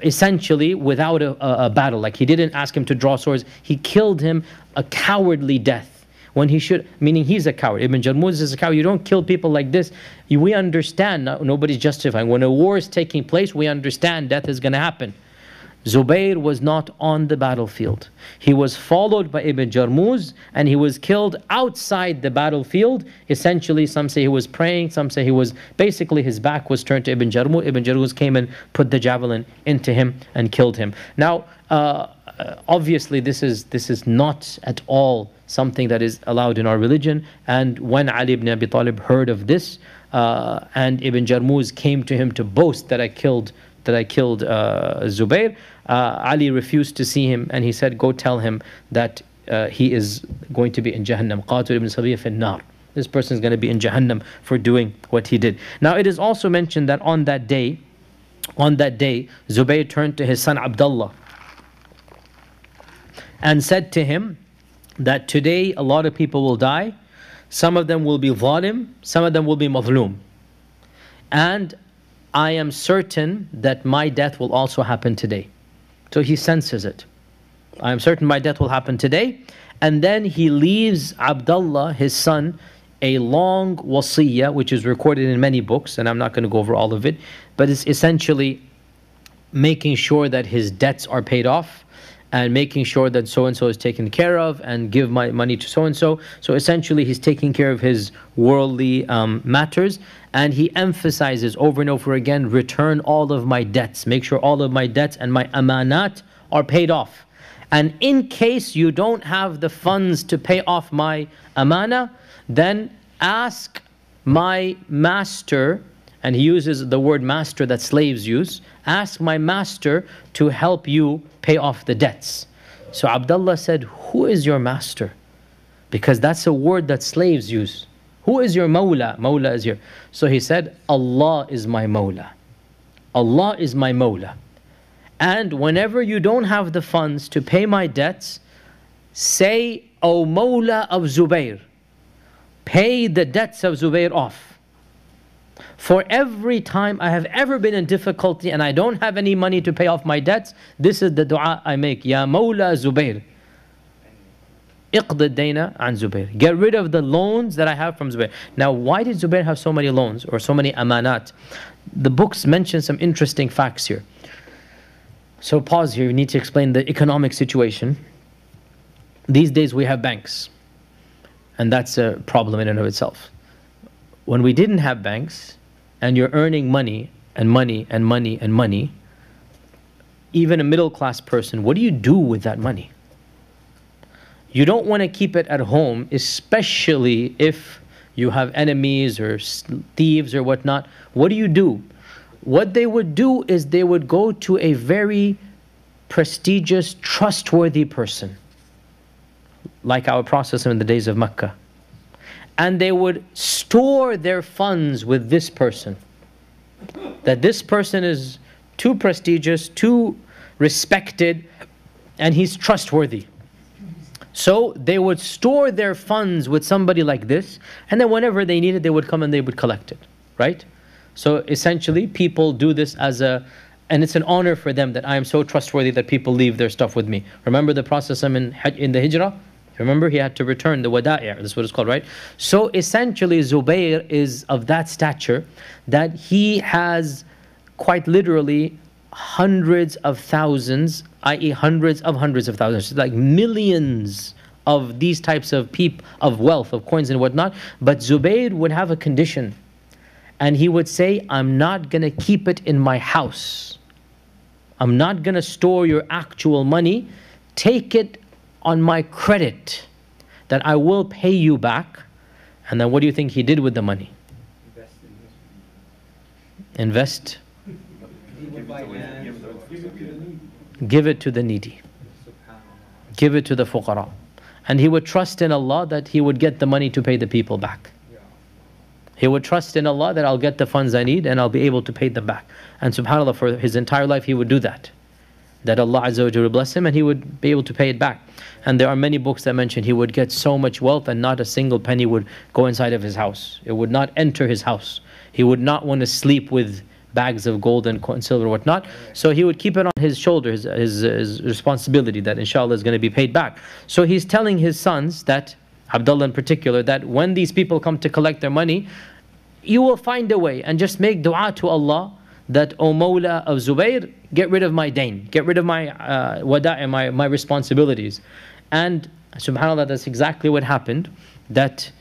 essentially without a, a, a battle. Like, he didn't ask him to draw swords. He killed him a cowardly death when he should, meaning he's a coward. Ibn Jurmuz is a coward. You don't kill people like this. You, we understand, no, nobody's justifying. When a war is taking place, we understand death is going to happen. Zubayr was not on the battlefield. He was followed by Ibn Jurmuz and he was killed outside the battlefield. Essentially, some say he was praying, some say he was, basically his back was turned to Ibn Jurmuz. Ibn Jurmuz came and put the javelin into him and killed him. Now, uh, obviously this is, this is not at all something that is allowed in our religion. And when Ali ibn Abi Talib heard of this, uh, and Ibn Jurmuz came to him to boast that I killed that I killed uh, Zubayr, uh, Ali refused to see him and he said, go tell him that uh, he is going to be in Jahannam. Qatil ibn Safiyyah fi an-nar. This person is going to be in Jahannam for doing what he did. Now it is also mentioned that on that day, on that day, Zubayr turned to his son Abdullah and said to him that today a lot of people will die. Some of them will be zalim, some of them will be mazloom. And I am certain that my death will also happen today. So he senses it. I am certain my death will happen today. And then he leaves Abdullah, his son, a long wasiyah, which is recorded in many books, and I'm not going to go over all of it, but it's essentially making sure that his debts are paid off, and making sure that so-and-so is taken care of, and give my money to so-and-so. So essentially, he's taking care of his worldly um, matters. And he emphasizes over and over again, return all of my debts. Make sure all of my debts and my amanat are paid off. And in case you don't have the funds to pay off my amana, then ask my master, and he uses the word master that slaves use, ask my master to help you pay off the debts. So Abdullah said, who is your master? Because that's a word that slaves use. Who is your mawla? Mawla is your... So he said, Allah is my mawla. Allah is my mawla. And whenever you don't have the funds to pay my debts, say, O mawla of Zubayr, pay the debts of Zubayr off. For every time I have ever been in difficulty and I don't have any money to pay off my debts, this is the dua I make. Ya Mawla Zubayr, Iqda Dayna an Zubayr. Get rid of the loans that I have from Zubayr. Now, why did Zubayr have so many loans or so many amanat? The books mention some interesting facts here. So pause here. We need to explain the economic situation. These days we have banks. And that's a problem in and of itself. When we didn't have banks, and you're earning money, and money, and money, and money, even a middle-class person, what do you do with that money? You don't want to keep it at home, especially if you have enemies or thieves or whatnot. What do you do? What they would do is they would go to a very prestigious, trustworthy person, like our Prophet in the days of Makkah. And they would store their funds with this person. That this person is too prestigious, too respected, and he's trustworthy. So they would store their funds with somebody like this, and then whenever they needed, they would come and they would collect it, right? So essentially, people do this as a... And it's an honor for them that I am so trustworthy that people leave their stuff with me. Remember the Prophet in, in the Hijrah? Remember, he had to return the wada'i', that's what it's called, right? So essentially, Zubayr is of that stature that he has quite literally hundreds of thousands, that is hundreds of hundreds of thousands, like millions of these types of peep, of wealth, of coins and whatnot. But Zubayr would have a condition, and he would say, I'm not going to keep it in my house. I'm not going to store your actual money. Take it on my credit, that I will pay you back. And then what do you think he did with the money? Invest. Invest. Give it to the needy. Give it to the fuqara. And he would trust in Allah that he would get the money to pay the people back. He would trust in Allah that I'll get the funds I need and I'll be able to pay them back. And subhanAllah, for his entire life he would do that. That Allah Azza wa Jalla would bless him and he would be able to pay it back. And there are many books that mention he would get so much wealth and not a single penny would go inside of his house. It would not enter his house. He would not want to sleep with bags of gold and silver and whatnot. So he would keep it on his shoulder, his, his, his responsibility that inshallah is going to be paid back. So he's telling his sons, that Abdullah in particular, that when these people come to collect their money, you will find a way, and just make dua to Allah that, O Mawla of Zubayr, get rid of my dain, get rid of my uh, wada'i, my, my responsibilities. And subhanAllah, that's exactly what happened, that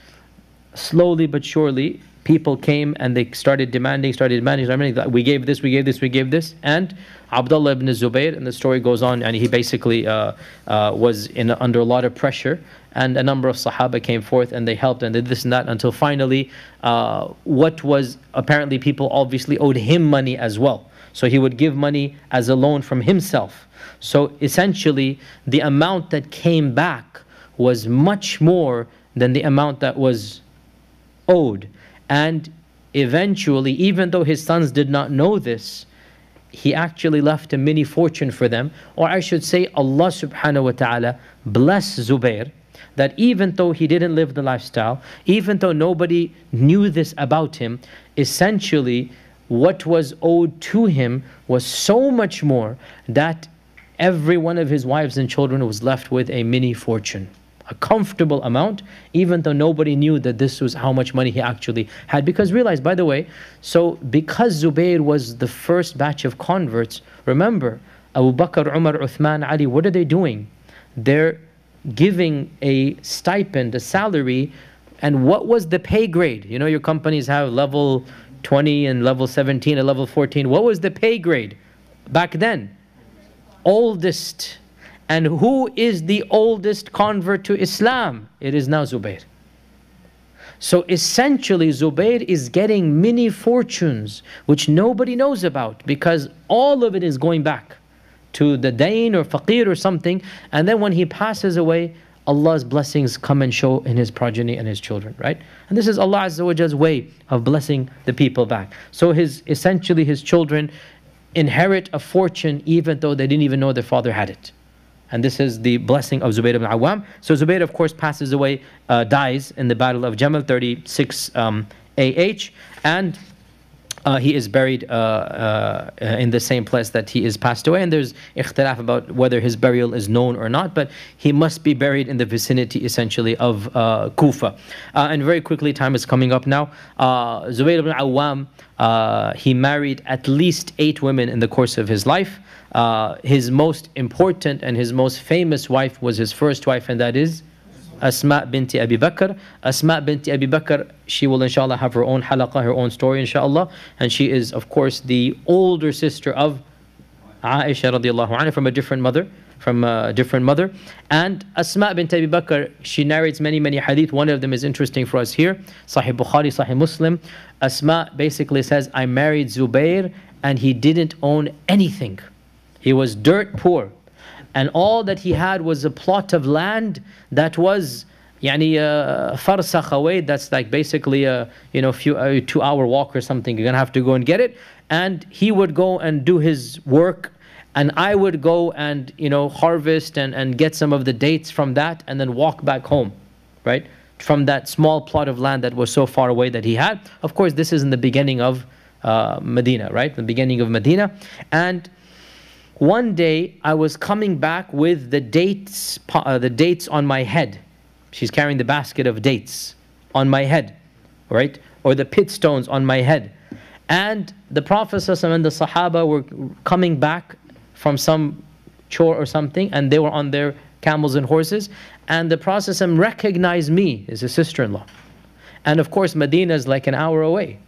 slowly but surely people came and they started demanding, started demanding, started demanding, we gave this, we gave this, we gave this. And Abdullah ibn Zubair, and the story goes on, and he basically uh, uh, was in, under a lot of pressure, and a number of Sahaba came forth and they helped and did this and that, until finally uh, what was apparently, people obviously owed him money as well. So he would give money as a loan from himself. So essentially the amount that came back was much more than the amount that was owed. And eventually, even though his sons did not know this, he actually left a mini fortune for them. Or I should say, Allah subhanahu wa ta'ala bless Zubair, that even though he didn't live the lifestyle, even though nobody knew this about him, essentially what was owed to him was so much more that every one of his wives and children was left with a mini fortune. A comfortable amount, even though nobody knew that this was how much money he actually had. Because realize, by the way, so because Zubayr was the first batch of converts, remember, Abu Bakr, Umar, Uthman, Ali, what are they doing? They're giving a stipend, a salary, and what was the pay grade? You know, your companies have level twenty and level seventeen and level fourteen. What was the pay grade back then? Oldest. And who is the oldest convert to Islam? It is now Zubayr. So essentially Zubayr is getting mini fortunes which nobody knows about, because all of it is going back to the dain or faqir or something. And then when he passes away, Allah's blessings come and show in his progeny and his children, right? And this is Allah Azza wa Jalla's way of blessing the people back. So his essentially his children inherit a fortune even though they didn't even know their father had it. And this is the blessing of Zubayr ibn al-Awwam. So Zubayr, of course, passes away, uh, dies in the Battle of Jamal, thirty-six um, A H. And uh, he is buried uh, uh, in the same place that he is passed away. And there's ikhtilaf about whether his burial is known or not. But he must be buried in the vicinity, essentially, of uh, Kufa. Uh, and very quickly, time is coming up now. Uh, Zubayr ibn al-Awwam, uh, he married at least eight women in the course of his life. Uh, his most important and his most famous wife was his first wife, and that is Asma bint Abi Bakr. Asma bint Abi Bakr, she will inshallah have her own halaqah, her own story inshallah. And she is, of course, the older sister of Aisha radiallahu anha, from a different mother, from a different mother. And Asma bint Abi Bakr, she narrates many, many hadith. One of them is interesting for us here. Sahih Bukhari, Sahih Muslim. Asma basically says, I married Zubayr and he didn't own anything. He was dirt poor, and all that he had was a plot of land that was yani farsakh away. That's like basically a you know few a two hour walk or something. You're gonna have to go and get it. And he would go and do his work, and I would go and you know harvest and and get some of the dates from that, and then walk back home, right, from that small plot of land that was so far away that he had. Of course, this is in the beginning of uh, Medina, right, the beginning of Medina, and. One day, I was coming back with the dates, uh, the dates on my head. She's carrying the basket of dates on my head, right? Or the pit stones on my head. And the Prophet ﷺ and the Sahaba were coming back from some chore or something, and they were on their camels and horses. And the Prophet ﷺ recognized me as his sister-in-law. And of course, Medina is like an hour away,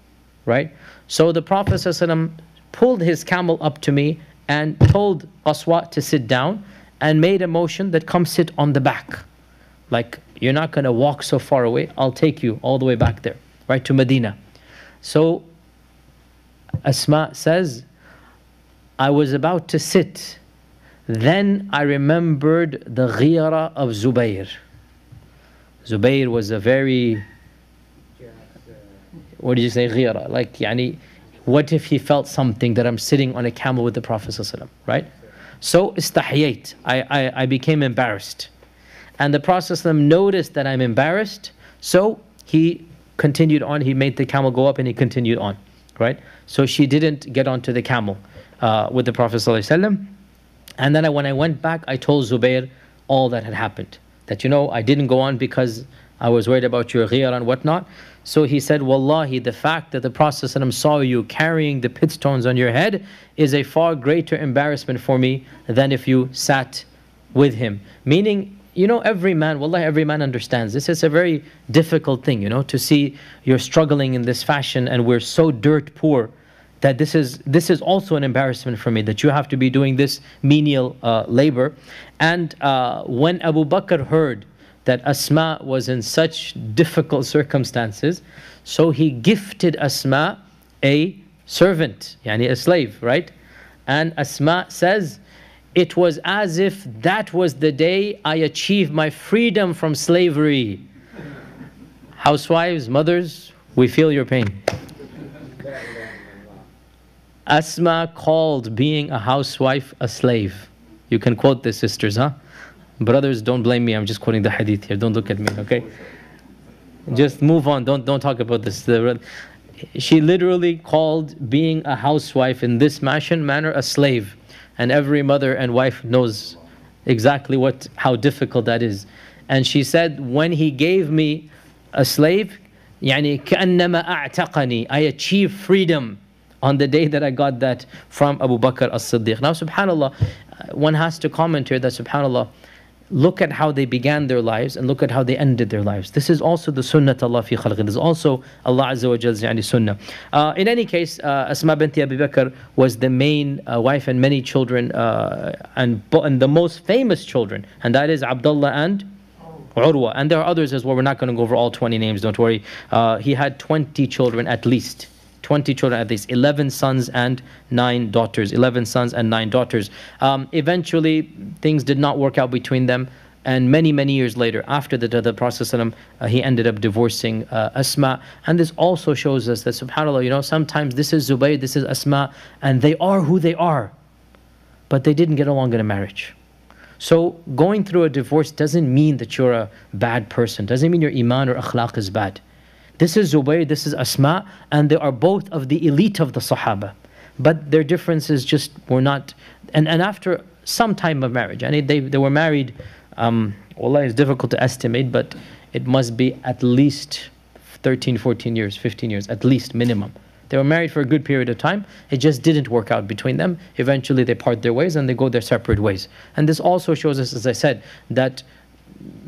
right? So the Prophet ﷺ pulled his camel up to me and told Aswa to sit down, and made a motion that come sit on the back. Like, you're not going to walk so far away, I'll take you all the way back there, right, to Medina. So Asma says, I was about to sit, then I remembered the ghira of Zubayr. Zubayr was a very, what did you say, ghira? Like, yani, what if he felt something that I'm sitting on a camel with the Prophet ﷺ, right? So, istahyayt, I, I, I became embarrassed. And the Prophet ﷺ noticed that I'm embarrassed, so he continued on, he made the camel go up and he continued on. right? So she didn't get onto the camel uh, with the Prophet ﷺ. And then I, when I went back, I told Zubair all that had happened. That, you know, I didn't go on because I was worried about your ghiyar and whatnot. So he said, wallahi, the fact that the Prophet ﷺ saw you carrying the pit stones on your head is a far greater embarrassment for me than if you sat with him. Meaning, you know, every man, wallahi, every man understands this. It's a very difficult thing, you know, to see you're struggling in this fashion and we're so dirt poor that this is, this is also an embarrassment for me, that you have to be doing this menial uh, labor. And uh, when Abu Bakr heard that Asma was in such difficult circumstances, so he gifted Asma a servant, yani a slave, right? And Asma says, it was as if that was the day I achieved my freedom from slavery. Housewives, mothers, we feel your pain. Asma called being a housewife a slave. You can quote this, sisters, huh? Brothers, don't blame me. I'm just quoting the hadith here. Don't look at me, okay? Just move on. Don't, don't talk about this. She literally called being a housewife in this fashion manner a slave. And every mother and wife knows exactly what, how difficult that is. And she said, when he gave me a slave, يعني كأنما أعتقني, I achieved freedom on the day that I got that from Abu Bakr as-Siddiq. Now, subhanAllah, one has to comment here that, subhanAllah, look at how they began their lives and look at how they ended their lives. This is also the sunnah Allah fi khalqi. This is also Allah Azza wa Jal's yani sunnah. Uh, in any case, uh, Asma bint Abi Bakr was the main uh, wife and many children, uh, and, and the most famous children, and that is Abdullah and Urwa. And there are others as well. We're not going to go over all twenty names, don't worry. Uh, he had twenty children at least. twenty children at least, eleven sons and nine daughters. eleven sons and nine daughters. Um, eventually, things did not work out between them. And many, many years later, after the death of the Prophet ﷺ, uh, he ended up divorcing uh, Asma. And this also shows us that, subhanAllah, you know, sometimes this is Zubayr, this is Asma, and they are who they are. But they didn't get along in a marriage. So going through a divorce doesn't mean that you're a bad person. Doesn't mean your iman or akhlaq is bad. This is Zubayr, this is Asma, and they are both of the elite of the Sahaba. But their differences just were not... And, and after some time of marriage, and it, they, they were married, um, wallah, it's difficult to estimate, but it must be at least thirteen, fourteen years, fifteen years, at least minimum. They were married for a good period of time. It just didn't work out between them. Eventually they part their ways and they go their separate ways. And this also shows us, as I said, that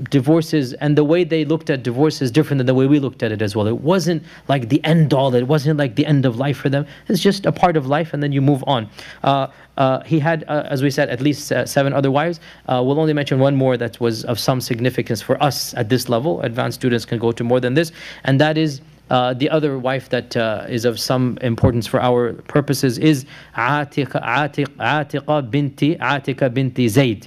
divorces and the way they looked at divorce is different than the way we looked at it as well. It wasn't like the end all. It wasn't like the end of life for them. It's just a part of life and then you move on. Uh, uh, he had, uh, as we said, at least uh, seven other wives. Uh, we'll only mention one more that was of some significance for us at this level. Advanced students can go to more than this. And that is uh, the other wife that uh, is of some importance for our purposes is Atika, Atika, Atika binti, Atika binti Zayd.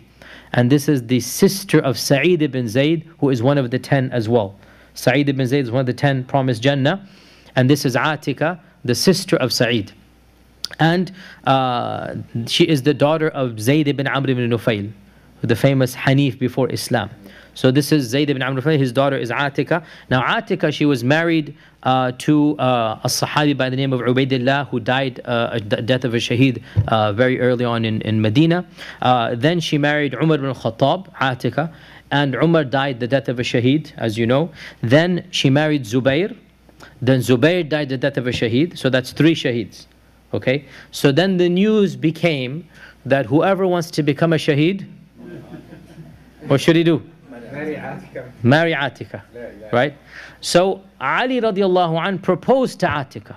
And this is the sister of Sa'id ibn Zayd, who is one of the ten as well. Sa'id ibn Zayd is one of the ten promised Jannah. And this is Atika, the sister of Sa'id. And uh, she is the daughter of Zayd ibn Amr ibn Nufayl, the famous Hanif before Islam. So this is Zayd ibn Amr ibn Nufayl, his daughter is Atika. Now Atika, she was married uh, to uh, a Sahabi by the name of Ubaidillah, who died uh, the death of a shaheed uh, very early on in, in Medina. Uh, then she married Umar ibn Khattab, Atika, and Umar died the death of a shaheed, as you know. Then she married Zubayr, then Zubayr died the death of a shaheed, so that's three shaheeds. Okay, so then the news became that whoever wants to become a shaheed, what should he do? Marry Atika. Marry Atika, right? So Ali radiallahu anh proposed to Atika.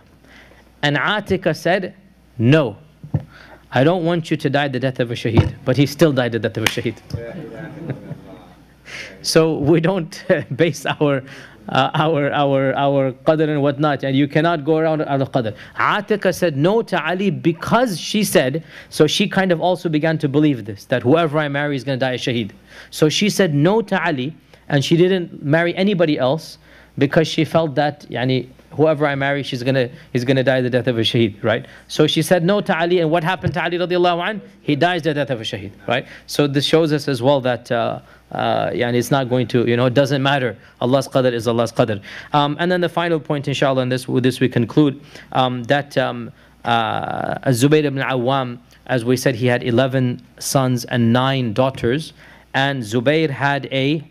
And Atika said, no, I don't want you to die the death of a shaheed. But he still died the death of a shaheed. So we don't base our, uh, our, our, our qadr and whatnot. And you cannot go around our qadr. Atika said no to Ali because she said, so she kind of also began to believe this, that whoever I marry is going to die a shaheed. So she said no to Ali, and she didn't marry anybody else because she felt that yani, whoever I marry, she's gonna, he's gonna die the death of a shaheed, right? So she said no to Ali, and what happened to Ali radiallahu anh? He dies the death of a shaheed, right? So this shows us as well that uh, uh, yeah, and it's not going to, you know, it doesn't matter. Allah's qadr is Allah's qadr. Um, and then the final point, inshallah, and this, with this we conclude, um, that um, uh, Zubayr ibn al-Awwam, as we said, he had eleven sons and nine daughters, and Zubayr had a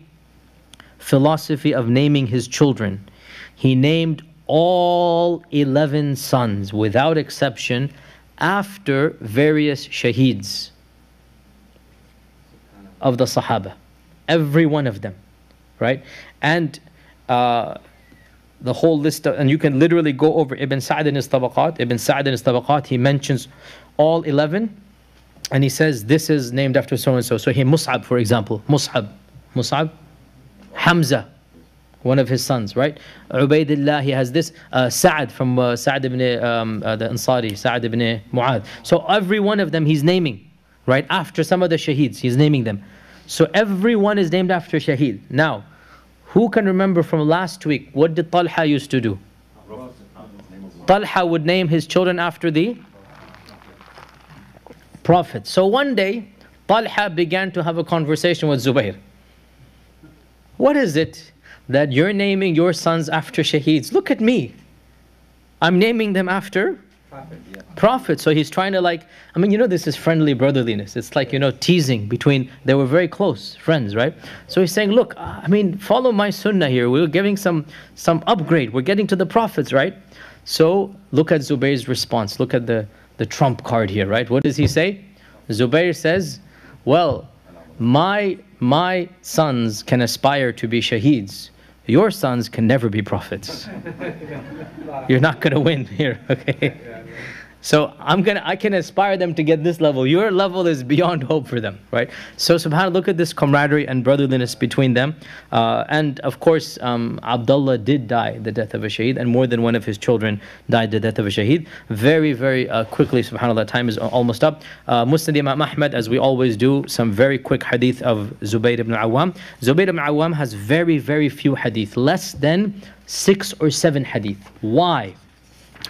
philosophy of naming his children. He named all eleven sons, without exception, after various shaheeds of the Sahaba, every one of them, right? And uh, the whole list of, and you can literally go over Ibn Sa'd in his Tabaqat. Ibn Sa'd in his Tabaqat, he mentions all eleven, and he says this is named after so and so. So he Mus'ab, for example, Mus'ab, Mus'ab, Hamza, one of his sons, right? Ubaidillah, he has this. Uh, Sa'd from uh, Sa'd ibn um, uh, the Ansari, Sa'd ibn Mu'adh. So every one of them he's naming, right? After some of the shaheeds, he's naming them. So everyone is named after shaheed. Now, who can remember from last week, what did Talha used to do? Talha would name his children after the Prophet. So one day, Talha began to have a conversation with Zubayr. What is it that you're naming your sons after shaheeds? Look at me. I'm naming them after Prophet. Yeah. Prophet. So he's trying to, like, I mean, you know, this is friendly brotherliness. It's like, you know, teasing between, they were very close friends, right? So he's saying, look, I mean, follow my sunnah here. We're giving some, some upgrade. We're getting to the prophets, right? So look at Zubayr's response. Look at the, the trump card here, right? What does he say? Zubayr says, well, my, my sons can aspire to be shaheeds. Your sons can never be prophets. You're not going to win here, okay? So I'm gonna, I can aspire them to get this level. Your level is beyond hope for them, right? So subhanAllah, look at this camaraderie and brotherliness between them. Uh, and of course, um, Abdullah did die the death of a shaheed, and more than one of his children died the death of a shaheed. Very, very uh, quickly, subhanAllah, time is almost up. Uh, Musnad Imam Ahmad, as we always do, some very quick hadith of Zubayr ibn al-Awwam. Zubayr ibn al-Awwam has very, very few hadith, less than six or seven hadith. Why?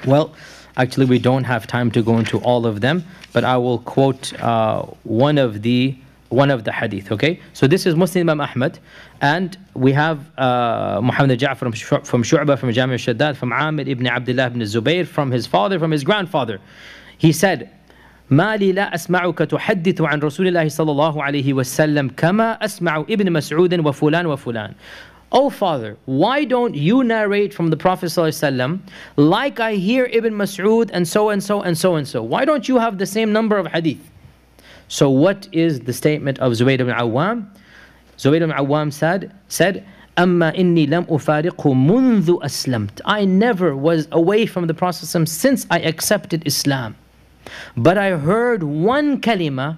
Well, actually, we don't have time to go into all of them, but I will quote uh, one of the one of the hadith. Okay, so this is Muslim Imam Ahmad, and we have uh, Muhammad al-Ja'far from Shu from Shu'bah, from Jami' al-Shaddad, from Amir ibn Abdullah ibn Zubair, from his father, from his grandfather. He said, "ما لي لا أسمعك تحدث عن رسول الله صلى الله عليه وسلم كما أسمع ابن مسعود وفلان وفلان." Oh father, why don't you narrate from the Prophet ﷺ like I hear Ibn Mas'ud and so and so and so and so? Why don't you have the same number of hadith? So what is the statement of Zubayr ibn al-Awwam? Zubayr ibn al-Awwam said, said, أَمَّا إِنِّي لَمْ أُفَارِقُ مُنْذُ أَسْلَمْتُ. I never was away from the Prophet ﷺ since I accepted Islam. But I heard one kalima,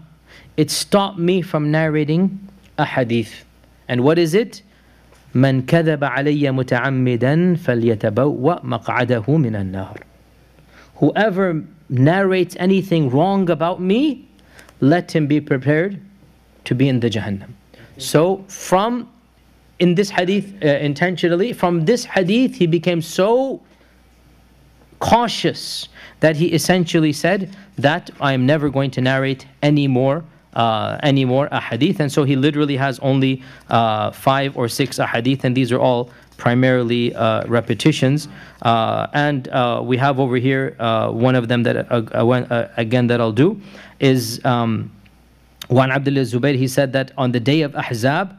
it stopped me from narrating a hadith. And what is it? من كذب علي متعمدا فليتبوأ مقعده من النار. Whoever narrates anything wrong about me, let him be prepared to be in the Jahannam. So from, in this hadith, uh, intentionally, from this hadith he became so cautious that he essentially said that I am never going to narrate any more Uh, any more ahadith, and so he literally has only uh, five or six ahadith, and these are all primarily uh, repetitions. Uh, and uh, we have over here uh, one of them that uh, uh, again that I'll do is um, Wan Abdullah Zubayr. He said that on the day of Ahzab,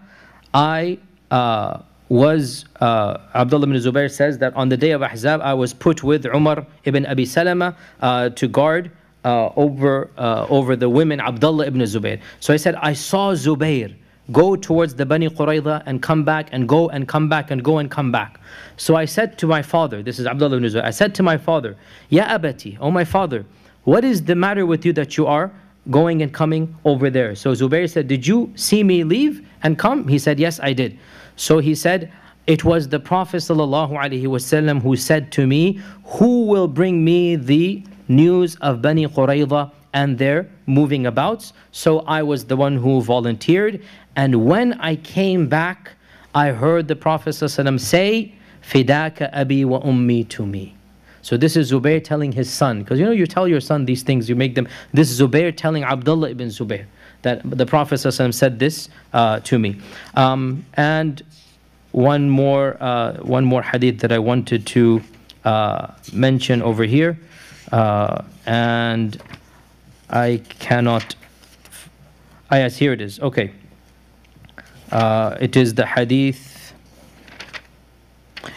I uh, was uh, Abdullah ibn Zubair says that on the day of Ahzab I was put with Umar ibn Abi Salama uh, to guard Uh, over uh, over the women, Abdullah ibn Zubair. So I said, I saw Zubayr go towards the Banu Qurayza and come back and go and come back and go and come back. So I said to my father, this is Abdullah ibn Zubair, I said to my father, Ya Abati, oh my father, what is the matter with you that you are going and coming over there? So Zubayr said, did you see me leave and come? He said, yes, I did. So he said, it was the Prophet ﷺ who said to me, who will bring me the news of Bani Qurayza and their moving abouts. So I was the one who volunteered, and when I came back I heard the Prophet ﷺ say Fidaka abi wa ummi to me. So this is Zubayr telling his son, because you know you tell your son these things, you make them. This is Zubayr telling Abdullah ibn Zubair that the Prophet ﷺ said this uh, to me. Um, and one more, uh, one more hadith that I wanted to uh, mention over here, uh, and I cannot. Ah, yes, here it is. Okay, uh, it is the hadith.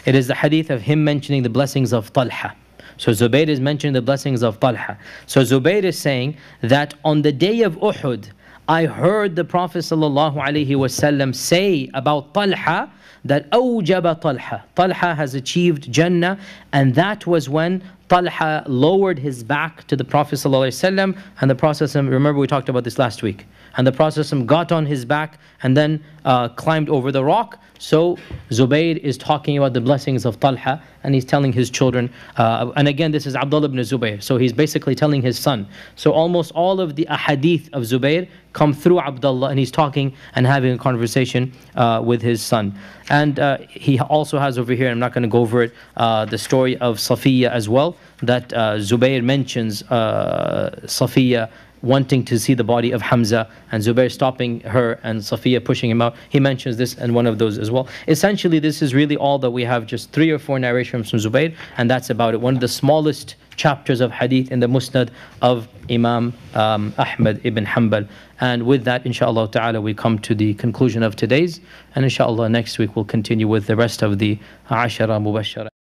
It is the hadith of him mentioning the blessings of Talha. So Zubayr is mentioning the blessings of Talha. So Zubayr is saying that on the day of Uhud, I heard the Prophet ﷺ say about Talha that أوجب Talha. Talha has achieved Jannah, and that was when Talha lowered his back to the Prophet ﷺ, and the Prophet, remember we talked about this last week, and the Prophet got on his back and then uh, climbed over the rock. So Zubayr is talking about the blessings of Talha, and he's telling his children, uh, and again this is Abdullah ibn Zubair, so he's basically telling his son. So almost all of the ahadith of Zubayr come through Abdullah, and he's talking and having a conversation uh, with his son. And uh, he also has over here, I'm not going to go over it, uh, the story of Safiyyah as well, that uh, Zubayr mentions uh, Safiyyah wanting to see the body of Hamza, and Zubayr stopping her and Safiyyah pushing him out. He mentions this and one of those as well. Essentially, this is really all that we have, just three or four narrations from Zubayr, and that's about it. One of the smallest chapters of hadith in the Musnad of Imam um, Ahmad ibn Hanbal. And with that, inshallah ta'ala, we come to the conclusion of today's, and inshallah next week we'll continue with the rest of the Ashara Mubashara.